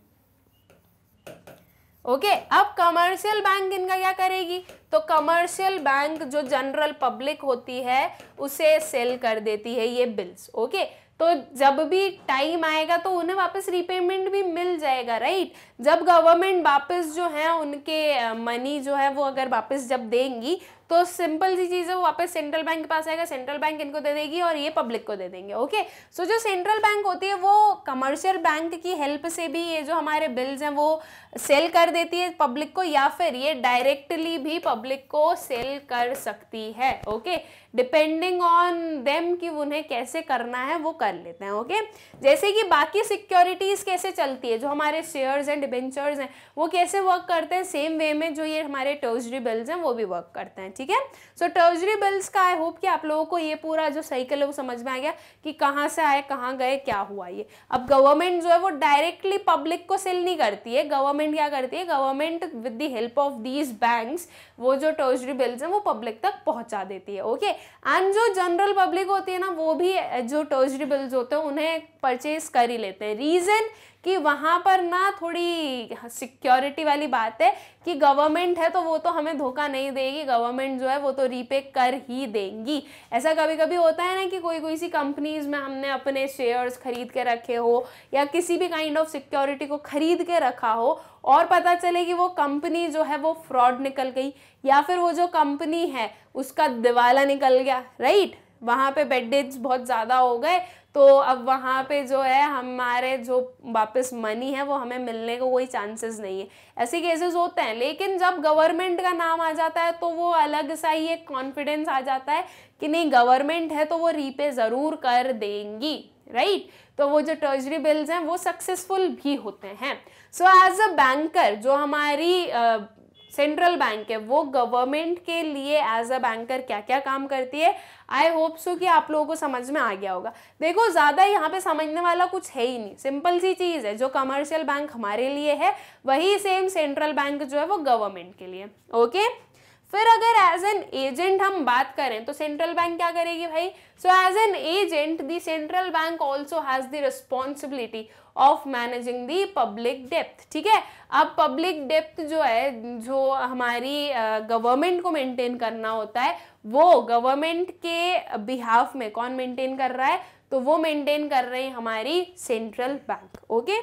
ओके okay, अब कमर्शियल बैंक इनका क्या करेगी, तो कमर्शियल बैंक जो जनरल पब्लिक होती है उसे सेल कर देती है ये बिल्स। ओके okay, तो जब भी टाइम आएगा तो उन्हें वापस रिपेमेंट भी मिल जाएगा। जाएगा, राइट। जब गवर्नमेंट वापस जो है उनके मनी जो है वो अगर वापस जब देंगी तो सिंपल सी चीज़ है, वो वापस सेंट्रल बैंक के पास आएगा, सेंट्रल बैंक इनको दे देगी और ये पब्लिक को दे देंगे। ओके, सो जो सेंट्रल बैंक होती है वो कमर्शियल बैंक की हेल्प से भी ये जो हमारे बिल्स हैं वो सेल कर देती है पब्लिक को, या फिर ये डायरेक्टली भी पब्लिक को सेल कर सकती है। ओके, डिपेंडिंग ऑन देम कि उन्हें कैसे करना है वो कर लेते हैं। ओके, जैसे कि बाकी सिक्योरिटीज़ कैसे चलती है, जो हमारे शेयर्स एंड डिबेंचर्स हैं वो कैसे वर्क करते हैं, सेम वे में जो ये हमारे ट्रेजरी बिल्स हैं वो भी वर्क करते हैं, ठीक है। सो ट्रेजरी बिल्स का आई होप कि आप लोगों को ये पूरा जो साइकिल है वो समझ में आ गया कि कहाँ से आए, कहाँ गए, क्या हुआ ये। अब गवर्नमेंट जो है वो डायरेक्टली पब्लिक को सेल नहीं करती है, गवर्नमेंट क्या करती है, government with the help of these banks वो जो ट्रेजरी बिल्स हैं वो पब्लिक तक पहुँचा देती है। ओके, एंड जो जनरल पब्लिक होती है ना वो भी जो ट्रेजरी बिल्स होते हैं उन्हें परचेज कर ही लेते हैं। रीज़न कि वहाँ पर ना थोड़ी सिक्योरिटी वाली बात है कि गवर्नमेंट है तो वो तो हमें धोखा नहीं देगी, गवर्नमेंट जो है वो तो रीपे कर ही देंगी। ऐसा कभी कभी होता है ना कि कोई कोई सी कंपनीज़ में हमने अपने शेयर्स खरीद के रखे हो या किसी भी काइंड ऑफ सिक्योरिटी को खरीद के रखा हो और पता चले कि वो कंपनी जो है वो फ्रॉड निकल गई या फिर वो जो कंपनी है उसका दिवाला निकल गया, राइट, वहाँ पे बेड डेट्स बहुत ज़्यादा हो गए, तो अब वहाँ पे जो है हमारे जो वापस मनी है वो हमें मिलने को कोई चांसेस नहीं है। ऐसे केसेस होते हैं, लेकिन जब गवर्नमेंट का नाम आ जाता है तो वो अलग सा ही एक कॉन्फिडेंस आ जाता है कि नहीं गवर्नमेंट है तो वो रीपे ज़रूर कर देंगी, राइट right? तो वो जो ट्रेजरी बिल्स हैं वो सक्सेसफुल भी होते हैं। सो एज अ बैंकर जो हमारी uh, सेंट्रल बैंक है वो गवर्नमेंट के लिए एज अ बैंकर क्या क्या काम करती है, आई होप सो कि आप लोगों को समझ में आ गया होगा। देखो ज़्यादा यहाँ पे समझने वाला कुछ है ही नहीं, सिंपल सी चीज़ है, जो कमर्शियल बैंक हमारे लिए है वही सेम सेंट्रल बैंक जो है वो गवर्नमेंट के लिए। ओके, फिर अगर एज एन एजेंट हम बात करें तो सेंट्रल बैंक क्या करेगी भाई, so as an agent the central bank also has the responsibility of managing the public डेप्थ, ठीक है। अब पब्लिक डेप्थ जो है जो हमारी गवर्नमेंट uh, को मेंटेन करना होता है वो गवर्नमेंट के बिहाफ में कौन मेंटेन कर रहा है, तो वो मेंटेन कर रही हमारी सेंट्रल बैंक। ओके,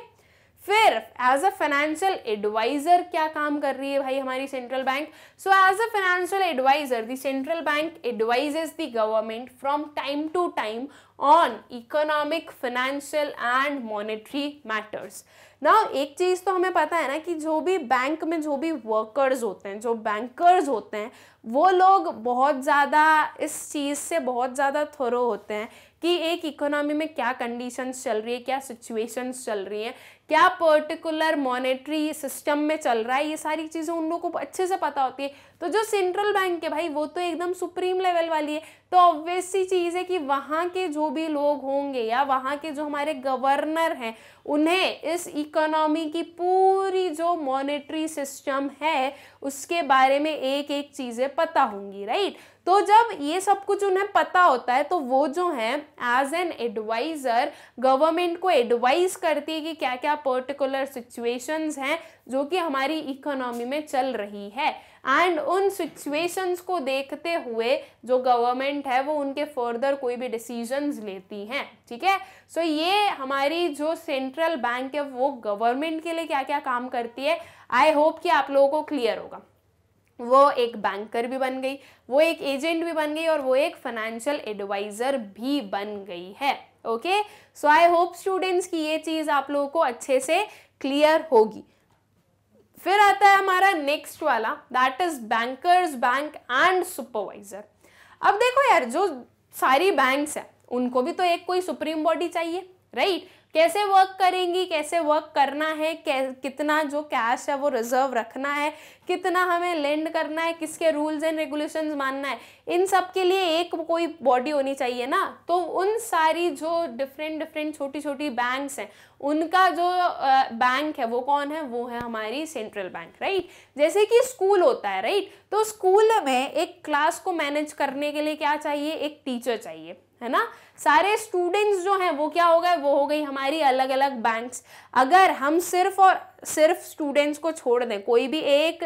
फिर एज अ फाइनेंशियल एडवाइज़र क्या काम कर रही है भाई हमारी central bank, so as a financial adviser the central bank advises the government from time to time on economic, financial and monetary matters. ना एक चीज़ तो हमें पता है ना कि जो भी बैंक में जो भी वर्कर्स होते हैं, जो बैंकर्स होते हैं, वो लोग बहुत ज़्यादा इस चीज़ से बहुत ज़्यादा थोरो होते हैं कि एक इकोनॉमी में क्या कंडीशंस चल रही है, क्या सिचुएशंस चल रही हैं, क्या पर्टिकुलर मॉनेटरी सिस्टम में चल रहा है, ये सारी चीज़ें उन लोगों को अच्छे से पता होती है। तो जो सेंट्रल बैंक है भाई वो तो एकदम सुप्रीम लेवल वाली है, तो ऑब्वियस सी चीज़ है कि वहाँ के जो भी लोग होंगे या वहाँ के जो हमारे गवर्नर हैं उन्हें इस इकोनॉमी की पूरी जो मॉनेटरी सिस्टम है उसके बारे में एक एक चीज़ें पता होंगी, राइट। तो जब ये सब कुछ उन्हें पता होता है तो वो जो है एज एन एडवाइज़र गवर्नमेंट को एडवाइज़ करती है कि क्या क्या पर्टिकुलर सिचुएशंस हैं जो कि हमारी इकोनॉमी में चल रही है, एंड उन सिचुएशंस को देखते हुए जो गवर्नमेंट है वो उनके फर्दर कोई भी डिसीजंस लेती हैं, ठीक है। सो so ये हमारी जो सेंट्रल बैंक है वो गवर्नमेंट के लिए क्या क्या काम करती है, आई होप कि आप लोगों को क्लियर होगा। वो एक बैंकर भी बन गई, वो एक एजेंट भी बन गई और वो एक फाइनेंशियल एडवाइज़र भी बन गई है। Okay, so I hope students कि ये चीज़ आप लोगों को अच्छे से क्लियर होगी। फिर आता है हमारा नेक्स्ट वाला, that is bankers bank and supervisor. अब देखो यार, जो सारी बैंक्स हैं उनको भी तो एक कोई सुप्रीम बॉडी चाहिए, राइट। कैसे वर्क करेंगी, कैसे वर्क करना है, कितना जो कैश है वो रिजर्व रखना है, कितना हमें लेंड करना है, किसके रूल्स एंड रेगुलेशंस मानना है, इन सब के लिए एक कोई बॉडी होनी चाहिए ना। तो उन सारी जो डिफरेंट डिफरेंट छोटी छोटी बैंक्स हैं उनका जो बैंक है वो कौन है, वो है हमारी सेंट्रल बैंक, राइट। जैसे कि स्कूल होता है, राइट, तो स्कूल में एक क्लास को मैनेज करने के लिए क्या चाहिए, एक टीचर चाहिए, है ना, सारे स्टूडेंट्स जो हैं वो क्या हो गए, वो हो गई हमारी अलग अलग बैंक्स। अगर हम सिर्फ और सिर्फ स्टूडेंट्स को छोड़ दें, कोई भी एक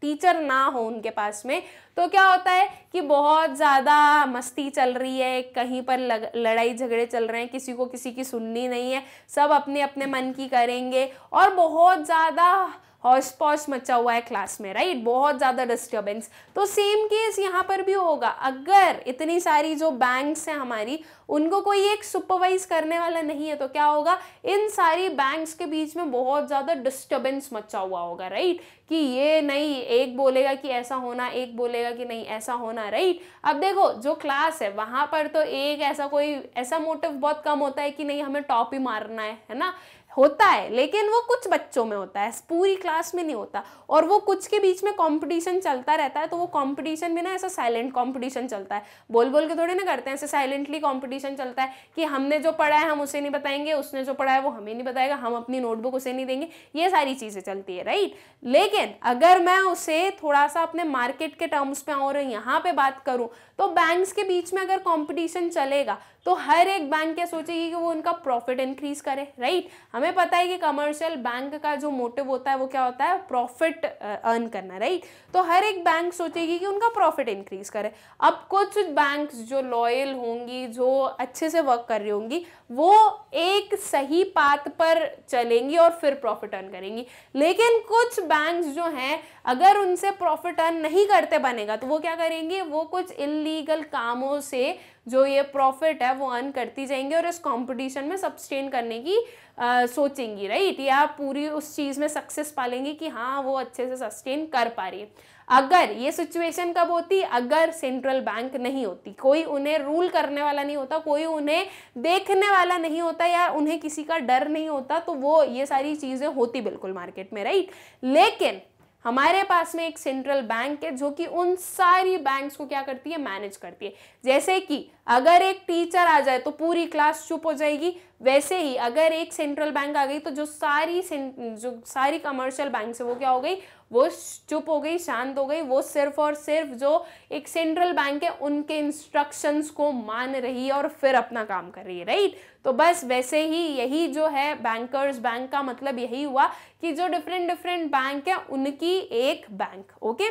टीचर ना हो उनके पास में, तो क्या होता है कि बहुत ज़्यादा मस्ती चल रही है, कहीं पर लग, लड़ाई झगड़े चल रहे हैं, किसी को किसी की सुननी नहीं है, सब अपने अपने मन की करेंगे और बहुत ज़्यादा हॉस पॉस मचा हुआ है क्लास में, राइट, बहुत ज़्यादा डिस्टर्बेंस। तो सेम केस यहाँ पर भी होगा। अगर इतनी सारी जो बैंक्स हैं हमारी, उनको कोई एक सुपरवाइज करने वाला नहीं है, तो क्या होगा, इन सारी बैंक्स के बीच में बहुत ज़्यादा डिस्टर्बेंस मचा हुआ होगा, राइट, कि ये नहीं, एक बोलेगा कि ऐसा होना, एक बोलेगा कि नहीं ऐसा होना, राइट। अब देखो जो क्लास है वहाँ पर तो एक ऐसा कोई ऐसा मोटिव बहुत कम होता है कि नहीं हमें टॉप ही मारना है, है ना, होता है, लेकिन वो कुछ बच्चों में होता है, पूरी क्लास में नहीं होता, और वो कुछ के बीच में कंपटीशन चलता रहता है। तो वो कंपटीशन भी ना ऐसा साइलेंट कंपटीशन चलता है, बोल बोल के थोड़ी ना करते हैं, ऐसे साइलेंटली कंपटीशन चलता है कि हमने जो पढ़ा है हम उसे नहीं बताएंगे, उसने जो पढ़ा है वो हमें नहीं बताएगा, हम अपनी नोटबुक उसे नहीं देंगे, ये सारी चीज़ें चलती है, राइट। लेकिन अगर मैं उसे थोड़ा सा अपने मार्केट के टर्म्स में और यहाँ पर बात करूँ, तो बैंक्स के बीच में अगर कॉम्पिटिशन चलेगा तो हर एक बैंक क्या सोचेगी कि वो उनका प्रॉफिट इंक्रीज करे, राइट। हमें पता है कि कमर्शियल बैंक का जो मोटिव होता है वो क्या होता है, प्रॉफिट अर्न करना, राइट। तो हर एक बैंक सोचेगी कि उनका प्रॉफिट इंक्रीज करे। अब कुछ बैंक्स जो लॉयल होंगी, जो अच्छे से वर्क कर रही होंगी, वो एक सही पाथ पर चलेंगी और फिर प्रॉफिट अर्न करेंगी। लेकिन कुछ बैंक्स जो हैं, अगर उनसे प्रॉफिट अर्न नहीं करते बनेगा तो वो क्या करेंगे, वो कुछ इलीगल कामों से जो ये प्रॉफिट है वो अर्न करती जाएंगी और इस कंपटीशन में सब्सटेन करने की आ, सोचेंगी, राइट, या पूरी उस चीज़ में सक्सेस पालेंगी कि हाँ वो अच्छे से सस्टेन कर पा रही है। अगर ये सिचुएशन कब होती, अगर सेंट्रल बैंक नहीं होती, कोई उन्हें रूल करने वाला नहीं होता, कोई उन्हें देखने वाला नहीं होता, या उन्हें किसी का डर नहीं होता, तो वो ये सारी चीज़ें होती बिल्कुल मार्केट में, राइट। लेकिन हमारे पास में एक सेंट्रल बैंक है जो कि उन सारी बैंक्स को क्या करती है, मैनेज करती है। जैसे कि अगर एक टीचर आ जाए तो पूरी क्लास चुप हो जाएगी, वैसे ही अगर एक सेंट्रल बैंक आ गई तो जो सारी जो सारी कमर्शियल बैंक्स है वो क्या हो गई, वो चुप हो गई, शांत हो गई, वो सिर्फ और सिर्फ जो एक सेंट्रल बैंक है उनके इंस्ट्रक्शंस को मान रही है और फिर अपना काम कर रही है, राइट। तो बस वैसे ही यही जो है बैंकर्स बैंक का मतलब यही हुआ कि जो डिफरेंट डिफरेंट बैंक है उनकी एक बैंक। ओके,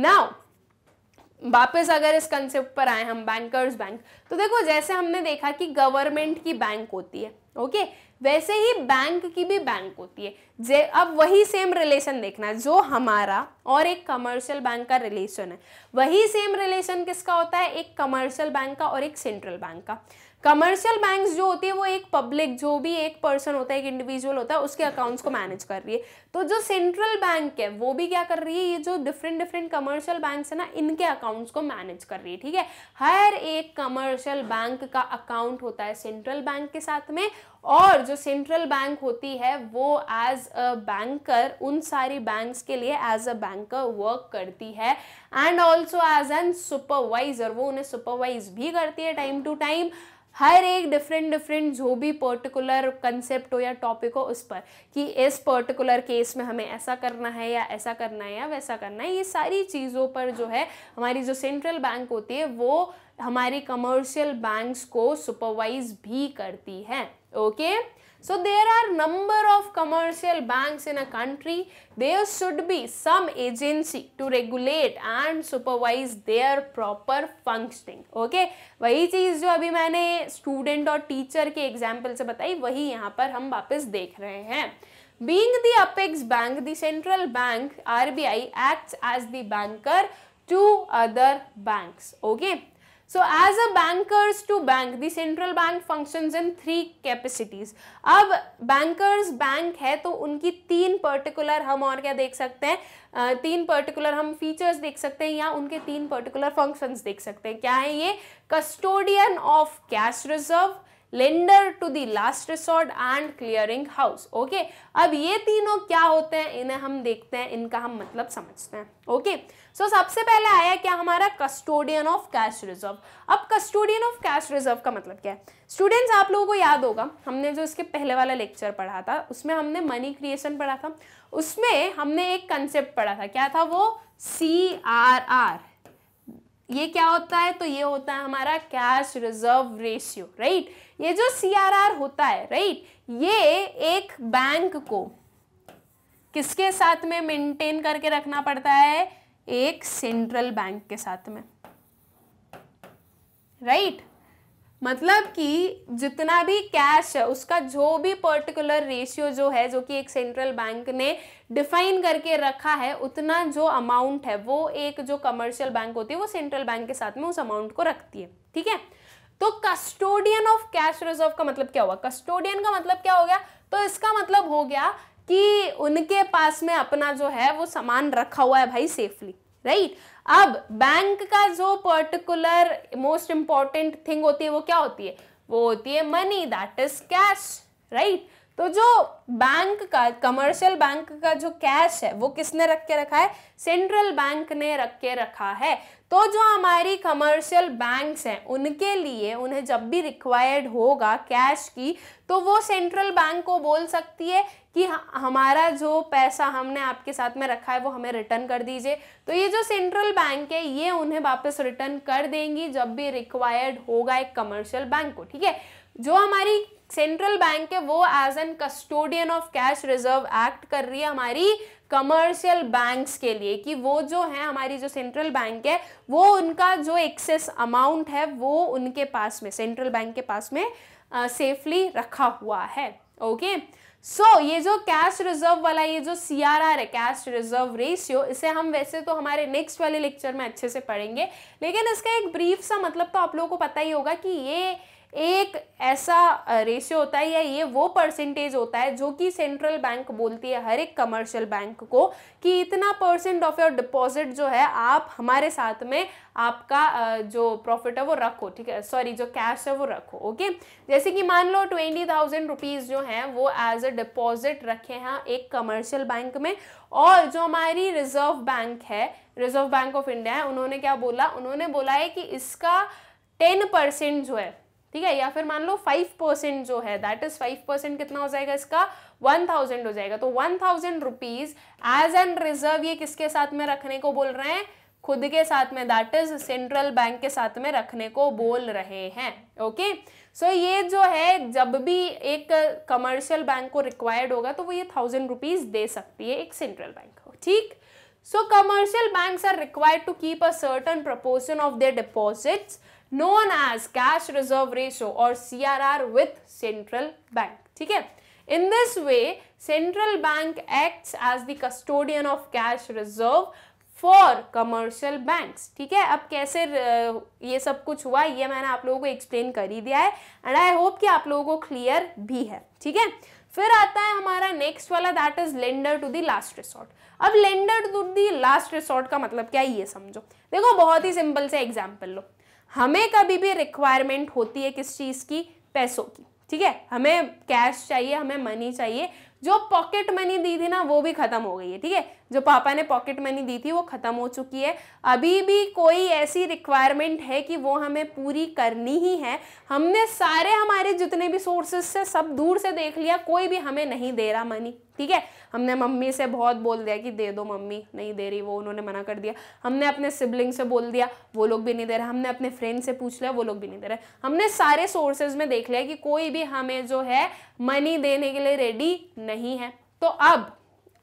नाउ वापस अगर इस कंसेप्ट पर आए हम, बैंकर्स बैंक, तो देखो जैसे हमने देखा कि गवर्नमेंट की बैंक होती है, ओके, वैसे ही बैंक की भी बैंक होती है। जे अब वही सेम रिलेशन देखना, जो हमारा और एक कमर्शियल बैंक का रिलेशन है, वही सेम रिलेशन किसका होता है, एक कमर्शियल बैंक का और एक सेंट्रल बैंक का। कमर्शियल बैंक्स जो होती है वो एक पब्लिक, जो भी एक पर्सन होता है, एक इंडिविजुअल होता है, उसके अकाउंट्स को मैनेज कर रही है। तो जो सेंट्रल बैंक है वो भी क्या कर रही है, ये जो डिफरेंट डिफरेंट कमर्शियल बैंक्स है ना, इनके अकाउंट्स को मैनेज कर रही है, ठीक है। हर एक कमर्शियल बैंक का अकाउंट होता है सेंट्रल बैंक के साथ में, और जो सेंट्रल बैंक होती है वो एज अ बैंकर उन सारी बैंक्स के लिए एज अ बैंकर वर्क करती है, and also as an supervisor, वो उन्हें सुपरवाइज भी करती है टाइम टू टाइम, हर एक डिफरेंट डिफरेंट जो भी पर्टिकुलर कंसेप्ट हो या टॉपिक हो उस पर, कि इस पर्टिकुलर केस में हमें ऐसा करना है या ऐसा करना है या वैसा करना है, ये सारी चीज़ों पर जो है हमारी जो सेंट्रल बैंक होती है वो हमारी कमर्शियल बैंक्स को सुपरवाइज भी करती है। Okay, so there are number of commercial banks in a country, there should be some agency to regulate and supervise their proper functioning। okay, वही चीज़ जो अभी मैंने स्टूडेंट और टीचर के एग्जाम्पल से बताई वही यहाँ पर हम वापस देख रहे हैं। being the apex bank, the central bank R B I acts as the banker to other banks। okay, so as a bankers to bank, the central bank functions in three capacities। अब bankers bank है तो उनकी तीन particular हम और क्या देख सकते हैं, तीन particular हम features देख सकते हैं या उनके तीन particular functions देख सकते हैं। क्या है ये, custodian of cash reserve, lender to the last resort and clearing house। Okay, अब ये तीनों क्या होते हैं इन्हें हम देखते हैं, इनका हम मतलब समझते हैं। ओके, सो सबसे पहले आया क्या हमारा, कस्टोडियन ऑफ कैश रिजर्व। अब कस्टोडियन ऑफ कैश रिजर्व का मतलब क्या है स्टूडेंट्स, आप लोगों को याद होगा हमने जो इसके पहले वाला लेक्चर पढ़ा था उसमें हमने मनी क्रिएशन पढ़ा था, उसमें हमने एक कंसेप्ट पढ़ा था, क्या था वो, सी आर आर ये क्या होता है, तो ये होता है हमारा कैश रिजर्व रेशियो, राइट। ये जो सीआरआर होता है, राइट, ये एक बैंक को किसके साथ में मेंटेन करके रखना पड़ता है, एक सेंट्रल बैंक के साथ में, राइट। मतलब कि जितना भी कैश है उसका जो भी पर्टिकुलर रेशियो जो है, जो कि एक सेंट्रल बैंक ने डिफाइन करके रखा है, उतना जो अमाउंट है वो एक जो कमर्शियल बैंक होती है वो सेंट्रल बैंक के साथ में उस अमाउंट को रखती है, ठीक है। तो कस्टोडियन ऑफ कैश रिजर्व का मतलब क्या हुआ, कस्टोडियन का मतलब क्या हो गया, तो इसका मतलब हो गया कि उनके पास में अपना जो है वो सामान रखा हुआ है भाई सेफली, राइट right? अब बैंक का जो पर्टिकुलर मोस्ट इंपॉर्टेंट थिंग होती है वो क्या होती है, वो होती है money, that is cash, right. तो जो बैंक का, कमर्शियल बैंक का जो कैश है वो किसने रख के रखा है, सेंट्रल बैंक ने रख के रखा है। तो जो हमारी कमर्शियल बैंक्स हैं उनके लिए, उन्हें जब भी रिक्वायर्ड होगा कैश की, तो वो सेंट्रल बैंक को बोल सकती है कि हमारा जो पैसा हमने आपके साथ में रखा है वो हमें रिटर्न कर दीजिए। तो ये जो सेंट्रल बैंक है ये उन्हें वापस रिटर्न कर देंगी जब भी रिक्वायर्ड होगा एक कमर्शियल बैंक को, ठीक है। जो हमारी सेंट्रल बैंक है वो as an custodian of cash reserve act कर रही है हमारी कमर्शियल बैंक्स के लिए, कि वो जो है हमारी जो सेंट्रल बैंक है वो उनका जो एक्सेस अमाउंट है वो उनके पास में, सेंट्रल बैंक के पास में सेफली uh, रखा हुआ है, ओके okay? सो so, ये जो कैश रिजर्व वाला, ये जो सी आर आर है, कैश रिजर्व रेशियो, इसे हम वैसे तो हमारे नेक्स्ट वाले लेक्चर में अच्छे से पढ़ेंगे, लेकिन इसका एक ब्रीफ सा मतलब तो आप लोगों को पता ही होगा कि ये एक ऐसा रेशियो होता है या ये वो परसेंटेज होता है जो कि सेंट्रल बैंक बोलती है हर एक कमर्शियल बैंक को कि इतना परसेंट ऑफ योर डिपॉजिट जो है आप हमारे साथ में आपका जो प्रॉफिट है वो रखो, ठीक है, सॉरी जो कैश है वो रखो, ओके। जैसे कि मान लो ट्वेंटी थाउजेंड रुपीज़ जो हैं वो एज अ डिपॉजिट रखे हैं एक कमर्शियल बैंक में, और जो हमारी रिजर्व बैंक है, रिजर्व बैंक ऑफ इंडिया है, उन्होंने क्या बोला, उन्होंने बोला है कि इसका टेन परसेंट जो है, ठीक है, या फिर मान लो फाइव परसेंट जो है, दैट इज फाइव परसेंट कितना हो जाएगा इसका, वन थाउजेंड हो जाएगा। तो one thousand rupees as an reserve ये किसके साथ में रखने को बोल रहे हैं, खुद के साथ में, दैट इज सेंट्रल बैंक के साथ में रखने को बोल रहे हैं, ओके। सो ये जो है जब भी एक कमर्शियल बैंक को रिक्वायर्ड होगा तो वो ये थाउजेंड रुपीज दे सकती है एक सेंट्रल बैंक को, ठीक। So commercial banks are required to keep a certain proportion of their deposits known as cash reserve ratio or C R R with central bank, ठीक है। In this way, central bank acts as the custodian of cash reserve for commercial banks, ठीक है। अब कैसे ये सब कुछ हुआ ये मैंने आप लोगों को एक्सप्लेन कर ही दिया है, एंड आई होप कि आप लोगों को क्लियर भी है, ठीक है। फिर आता है हमारा नेक्स्ट वाला, that is lender to the last resort. अब lender to the last resort का मतलब क्या है ये समझो। देखो बहुत ही सिंपल से एग्जाम्पल लो, हमें कभी भी रिक्वायरमेंट होती है किस चीज़ की, पैसों की, ठीक है, हमें कैश चाहिए, हमें मनी चाहिए। जो पॉकेट मनी दी थी ना वो भी ख़त्म हो गई है, ठीक है, जो पापा ने पॉकेट मनी दी थी वो ख़त्म हो चुकी है। अभी भी कोई ऐसी रिक्वायरमेंट है कि वो हमें पूरी करनी ही है, हमने सारे हमारे जितने भी सोर्सेज से सब दूर से देख लिया, कोई भी हमें नहीं दे रहा मनी, ठीक है। हमने मम्मी से बहुत बोल दिया कि दे दो मम्मी, नहीं दे रही वो, उन्होंने मना कर दिया। हमने अपने सिबलिंग से बोल दिया, वो लोग भी नहीं दे रहे। हमने अपने फ्रेंड से पूछ लिया, वो लोग भी नहीं दे रहे। हमने सारे सोर्सेज में देख लिया कि कोई भी हमें जो है मनी देने के लिए रेडी नहीं है। तो अब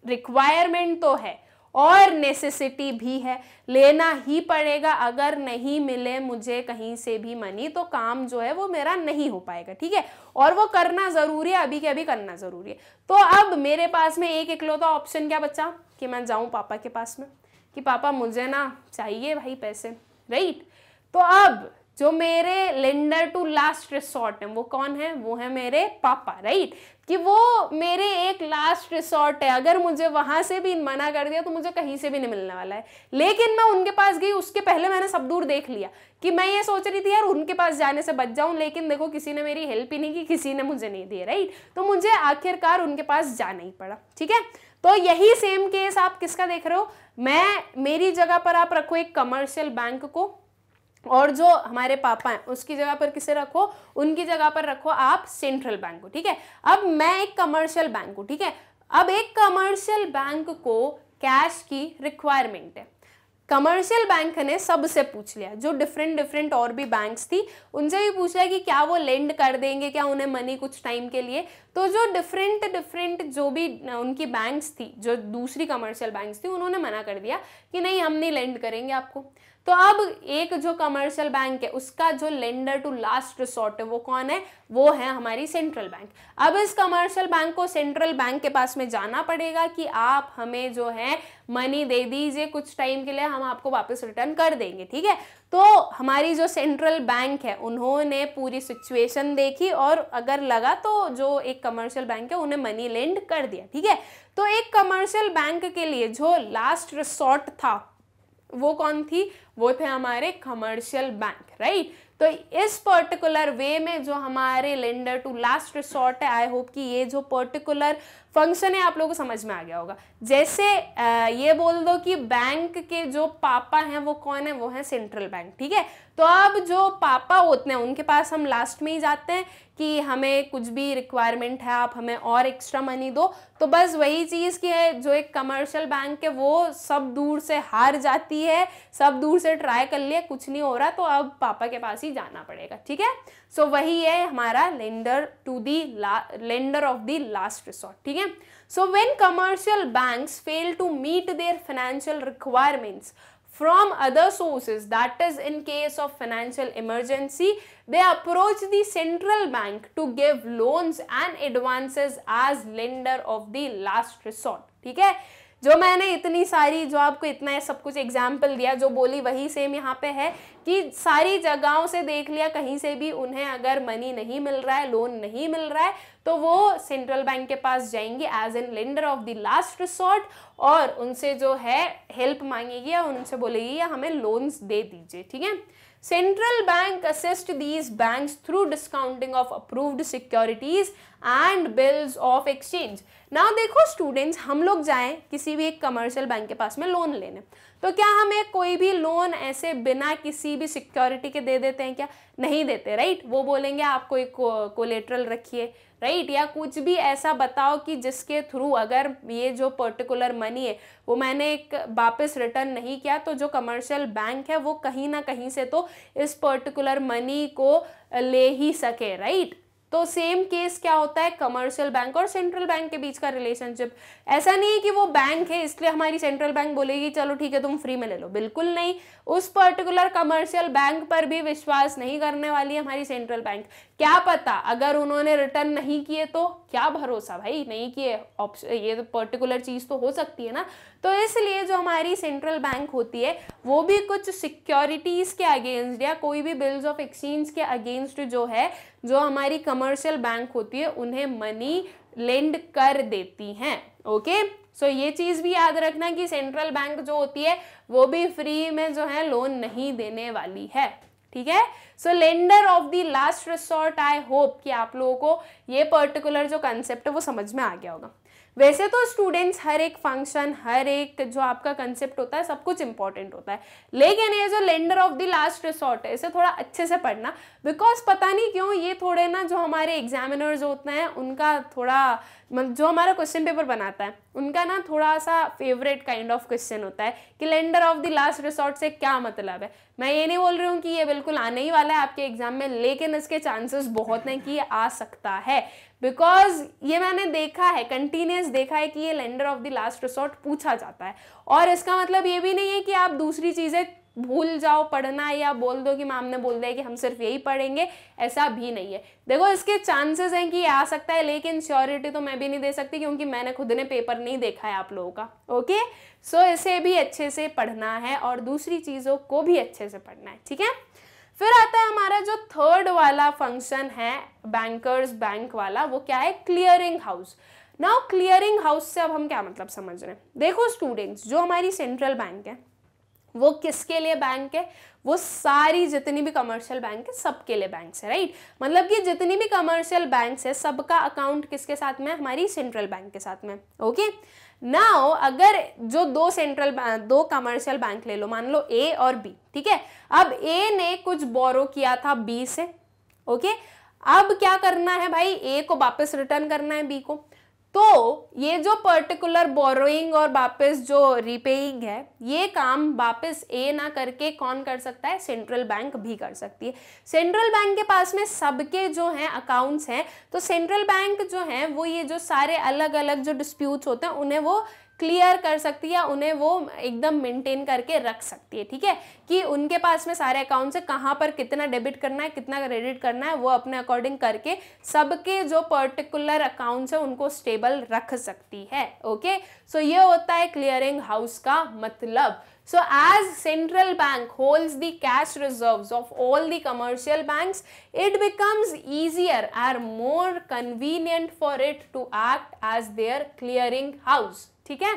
रिक्वायरमेंट तो है और नेसेसिटी भी है, लेना ही पड़ेगा। अगर नहीं मिले मुझे कहीं से भी मनी तो काम जो है वो मेरा नहीं हो पाएगा, ठीक है, और वो करना ज़रूरी है, अभी के अभी करना ज़रूरी है। तो अब मेरे पास में एक इकलौता ऑप्शन क्या बचा कि मैं जाऊं पापा के पास में कि पापा मुझे ना चाहिए भाई पैसे, राइट। तो अब जो मेरे लेंडर टू लास्ट रिसोर्ट है वो कौन है, वो है मेरे पापा, राइट, कि वो मेरे एक लास्ट रिसोर्ट है। अगर मुझे वहाँ से भी मना कर दिया तो मुझे कहीं से भी नहीं मिलने वाला है। लेकिन मैं उनके पास गई, उसके पहले मैंने सब दूर देख लिया कि मैं ये सोच रही थी यार उनके पास जाने से बच जाऊँ, लेकिन देखो किसी ने मेरी हेल्प ही नहीं की, किसी ने मुझे नहीं दिया, राइट। तो मुझे आखिरकार उनके पास जाना ही पड़ा, ठीक है। तो यही सेम केस आप किसका देख रहे हो, मैं मेरी जगह पर आप रखो एक कमर्शियल बैंक को, और जो हमारे पापा हैं उसकी जगह पर किसे रखो, उनकी जगह पर रखो आप सेंट्रल बैंक को, ठीक है। अब मैं एक कमर्शियल बैंक हूँ, ठीक है। अब एक कमर्शियल बैंक को कैश की रिक्वायरमेंट है, कमर्शियल बैंक ने सबसे पूछ लिया, जो डिफरेंट डिफरेंट और भी बैंक्स थी उनसे भी पूछ लिया कि क्या वो लेंड कर देंगे, क्या उन्हें मनी कुछ टाइम के लिए। तो जो डिफरेंट डिफरेंट जो भी उनकी बैंक्स थी, जो दूसरी कमर्शियल बैंक्स थी, उन्होंने मना कर दिया कि नहीं हम नहीं लेंड करेंगे आपको। तो अब एक जो कमर्शियल बैंक है उसका जो लेंडर टू लास्ट रिसोर्ट है वो कौन है, वो है हमारी सेंट्रल बैंक। अब इस कमर्शियल बैंक को सेंट्रल बैंक के पास में जाना पड़ेगा कि आप हमें जो है मनी दे दीजिए कुछ टाइम के लिए, हम आपको वापस रिटर्न कर देंगे, ठीक है। तो हमारी जो सेंट्रल बैंक है उन्होंने पूरी सिचुएशन देखी और अगर लगा तो जो एक कमर्शियल बैंक है उन्हें मनी लेंड कर दिया, ठीक है। तो एक कमर्शियल बैंक के लिए जो लास्ट रिसोर्ट था वो कौन थी, वो थे हमारे कमर्शियल बैंक, राइट। तो इस पर्टिकुलर वे में जो हमारे लेंडर टू लास्ट रिसोर्ट है, आई होप कि ये जो पर्टिकुलर फंक्शन है आप लोगों को समझ में आ गया होगा। जैसे ये बोल दो कि बैंक के जो पापा हैं वो कौन है, वो है सेंट्रल बैंक, ठीक है। तो अब जो पापा होते हैं उनके पास हम लास्ट में ही जाते हैं कि हमें कुछ भी रिक्वायरमेंट है, आप हमें और एक्स्ट्रा मनी दो। तो बस वही चीज़ की है, जो एक कमर्शियल बैंक है वो सब दूर से हार जाती है, सब दूर से ट्राई कर लिया, कुछ नहीं हो रहा, तो अब पापा के पास ही जाना पड़ेगा, ठीक है। सो वही है हमारा lender to the lender of the last resort, ठीक है। So when commercial banks fail to meet their financial requirements from other sources, that is in case of financial emergency, they approach the central bank to give loans and advances as lender of the last resort, ठीक है। जो मैंने इतनी सारी जो आपको इतना सब कुछ एग्जाम्पल दिया, जो बोली वही सेम यहाँ पे है कि सारी जगहों से देख लिया, कहीं से भी उन्हें अगर मनी नहीं मिल रहा है, लोन नहीं मिल रहा है, तो वो सेंट्रल बैंक के पास जाएंगे as an lender of the last resort और उनसे जो है हेल्प मांगेगी या उनसे बोलेगी या हमें लोन्स दे दीजिए, ठीक है। Central bank assist these banks through discounting of approved securities and bills of exchange. Now देखो स्टूडेंट्स, हम लोग जाएं किसी भी एक कमर्शियल बैंक के पास में लोन लेने, तो क्या हमें कोई भी लोन ऐसे बिना किसी भी सिक्योरिटी के दे देते हैं क्या? नहीं देते, राइट। वो बोलेंगे आप कोई कोलेट्रल रखिए, राइट, या कुछ भी ऐसा बताओ कि जिसके थ्रू अगर ये जो पर्टिकुलर मनी है वो मैंने एक वापस रिटर्न नहीं किया तो जो कमर्शियल बैंक है वो कहीं ना कहीं से तो इस पर्टिकुलर मनी को ले ही सके, राइट। तो सेम केस क्या होता है कमर्शियल बैंक और सेंट्रल बैंक के बीच का रिलेशनशिप। ऐसा नहीं है कि वो बैंक है इसलिए हमारी सेंट्रल बैंक बोलेगी चलो ठीक है तुम फ्री में ले लो, बिल्कुल नहीं। उस पर्टिकुलर कमर्शियल बैंक पर भी विश्वास नहीं करने वाली हमारी सेंट्रल बैंक। क्या पता अगर उन्होंने रिटर्न नहीं किए तो क्या भरोसा भाई, नहीं किए, ऑप्शन ये तो पर्टिकुलर चीज़ तो हो सकती है ना। तो इसलिए जो हमारी सेंट्रल बैंक होती है वो भी कुछ सिक्योरिटीज़ के अगेंस्ट या कोई भी बिल्स ऑफ एक्सचेंज के अगेंस्ट जो है जो हमारी कमर्शियल बैंक होती है उन्हें मनी लेंड कर देती हैं, ओके। सो ये चीज़ भी याद रखना कि सेंट्रल बैंक जो होती है वो भी फ्री में जो है लोन नहीं देने वाली है, ठीक है। So lender of the last resort, I hope कि आप लोगों को ये पर्टिकुलर जो कंसेप्ट है वो समझ में आ गया होगा। वैसे तो स्टूडेंट्स हर एक फंक्शन, हर एक जो आपका कंसेप्ट होता है सब कुछ इंपॉर्टेंट होता है, लेकिन ये जो lender of the last resort है इसे थोड़ा अच्छे से पढ़ना, बिकॉज पता नहीं क्यों ये थोड़े ना जो हमारे एग्जामिनर्स होते हैं उनका थोड़ा, जो हमारा क्वेश्चन पेपर बनाता है उनका ना थोड़ा सा फेवरेट काइंड ऑफ क्वेश्चन होता है कि lender of the last resort से क्या मतलब है। मैं ये नहीं बोल रही हूँ कि ये बिल्कुल आने ही वाला है आपके एग्जाम में, लेकिन इसके चांसेस बहुत हैं कि ये आ सकता है, बिकॉज ये मैंने देखा है, कंटिन्यूस देखा है कि ये lender of the last resort पूछा जाता है। और इसका मतलब ये भी नहीं है कि आप दूसरी चीज़ें भूल जाओ पढ़ना या बोल दो कि मैम ने बोल दिया कि हम सिर्फ यही पढ़ेंगे, ऐसा भी नहीं है। देखो इसके चांसेस हैं कि ये आ सकता है, लेकिन श्योरिटी तो मैं भी नहीं दे सकती क्योंकि मैंने खुद ने पेपर नहीं देखा है आप लोगों का, ओके। सो so, इसे भी अच्छे से पढ़ना है और दूसरी चीज़ों को भी अच्छे से पढ़ना है, ठीक है। फिर आता है हमारा जो थर्ड वाला फंक्शन है बैंकर्स बैंक वाला, वो क्या है, clearing house. Now clearing house से अब हम क्या मतलब समझ रहे हैं। देखो स्टूडेंट्स, जो हमारी सेंट्रल बैंक है वो किसके लिए बैंक है, वो सारी जितनी भी कमर्शियल बैंक है सबके लिए बैंक्स है, राइट। मतलब कि जितनी भी कमर्शियल बैंक्स है सबका अकाउंट किसके साथ में, हमारी सेंट्रल बैंक के साथ में, ओके। नाउ अगर जो दो सेंट्रल दो कमर्शियल बैंक ले लो, मान लो ए और बी, ठीक है। अब ए ने कुछ बोरो किया था बी से, ओके। अब क्या करना है भाई, ए को वापस रिटर्न करना है बी को, तो ये जो पर्टिकुलर बोरोइंग और वापस जो रिपेइंग है, ये काम वापस ए ना करके कौन कर सकता है? सेंट्रल बैंक भी कर सकती है। सेंट्रल बैंक के पास में सबके जो हैं अकाउंट्स हैं, तो सेंट्रल बैंक जो है वो ये जो सारे अलग अलग जो डिस्प्यूट्स होते हैं उन्हें वो क्लियर कर सकती है, उन्हें वो एकदम मेंटेन करके रख सकती है। ठीक है, कि उनके पास में सारे अकाउंट से कहाँ पर कितना डेबिट करना है, कितना क्रेडिट करना है, वो अपने अकॉर्डिंग करके सबके जो पर्टिकुलर अकाउंट्स है उनको स्टेबल रख सकती है। ओके, सो ये होता है क्लियरिंग हाउस का मतलब। So as central bank holds the cash reserves of all the commercial banks, it becomes easier or more convenient for it to act as their clearing house. ठीक है,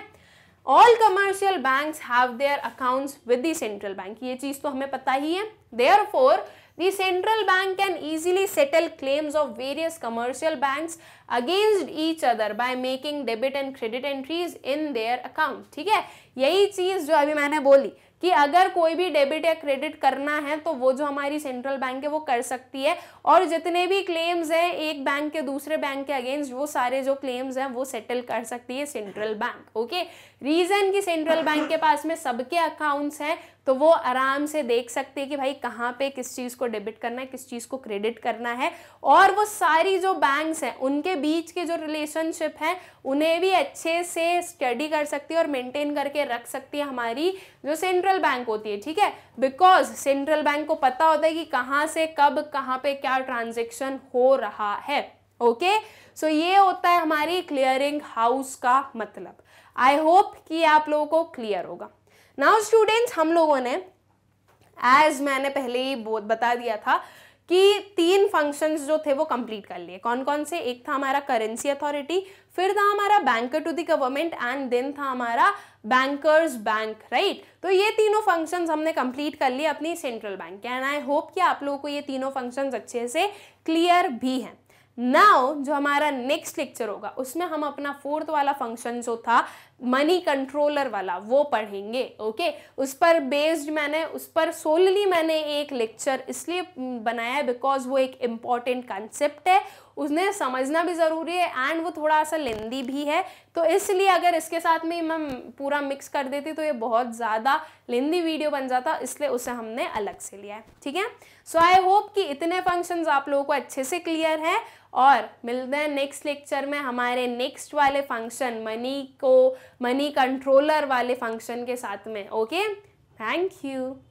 all commercial banks have their accounts with the central bank. ये चीज तो हमें पता ही है। Therefore, the central bank can easily settle claims of various commercial banks against each other by making debit and credit entries in their account. ठीक है, यही चीज जो अभी मैंने बोली कि अगर कोई भी डेबिट या क्रेडिट करना है तो वो जो हमारी सेंट्रल बैंक है वो कर सकती है, और जितने भी क्लेम्स हैं एक बैंक के दूसरे बैंक के अगेंस्ट, वो सारे जो क्लेम्स हैं वो सेटल कर सकती है सेंट्रल बैंक। ओके, रीज़न कि सेंट्रल बैंक के पास में सबके अकाउंट्स हैं तो वो आराम से देख सकते हैं कि भाई कहाँ पे किस चीज़ को डेबिट करना है, किस चीज़ को क्रेडिट करना है, और वो सारी जो बैंक्स हैं उनके बीच के जो रिलेशनशिप है उन्हें भी अच्छे से स्टडी कर सकती है और मेंटेन करके रख सकती है हमारी जो सेंट्रल बैंक होती है। ठीक है, बिकॉज सेंट्रल बैंक को पता होता है कि कहाँ से कब कहाँ पे क्या ट्रांजेक्शन हो रहा है। ओके, सो ये होता है हमारी क्लियरिंग हाउस का मतलब। आई होप कि आप लोगों को क्लियर होगा। नाउ स्टूडेंट्स, हम लोगों ने एज मैंने पहले ही बहुत बता दिया था कि तीन फंक्शंस जो थे वो कंप्लीट कर लिए। कौन कौन से? एक था हमारा करेंसी अथॉरिटी, फिर था हमारा banker to the government, and then था हमारा बैंकर्स बैंक, राइट। तो ये तीनों फंक्शंस हमने कंप्लीट कर लिए अपनी सेंट्रल बैंक के, एंड आई होप कि आप लोगों को ये तीनों फंक्शंस अच्छे से क्लियर भी हैं। नाउ जो हमारा नेक्स्ट लेक्चर होगा उसमें हम अपना फोर्थ वाला फंक्शन जो था मनी कंट्रोलर वाला वो पढ़ेंगे। ओके, उस पर बेस्ड मैंने उस पर सोलली मैंने एक लेक्चर इसलिए बनाया है बिकॉज वो एक इम्पॉर्टेंट कंसेप्ट है, उसने समझना भी ज़रूरी है, एंड वो थोड़ा सा लेंदी भी है, तो इसलिए अगर इसके साथ में मैं पूरा मिक्स कर देती तो ये बहुत ज़्यादा लेंदी वीडियो बन जाता, इसलिए उसे हमने अलग से लिया है। ठीक है, सो आई होप कि इतने फंक्शंस आप लोगों को अच्छे से क्लियर है, और मिलते हैं नेक्स्ट लेक्चर में हमारे नेक्स्ट वाले फंक्शन मनी को मनी कंट्रोलर वाले फंक्शन के साथ में। Okay, thank you.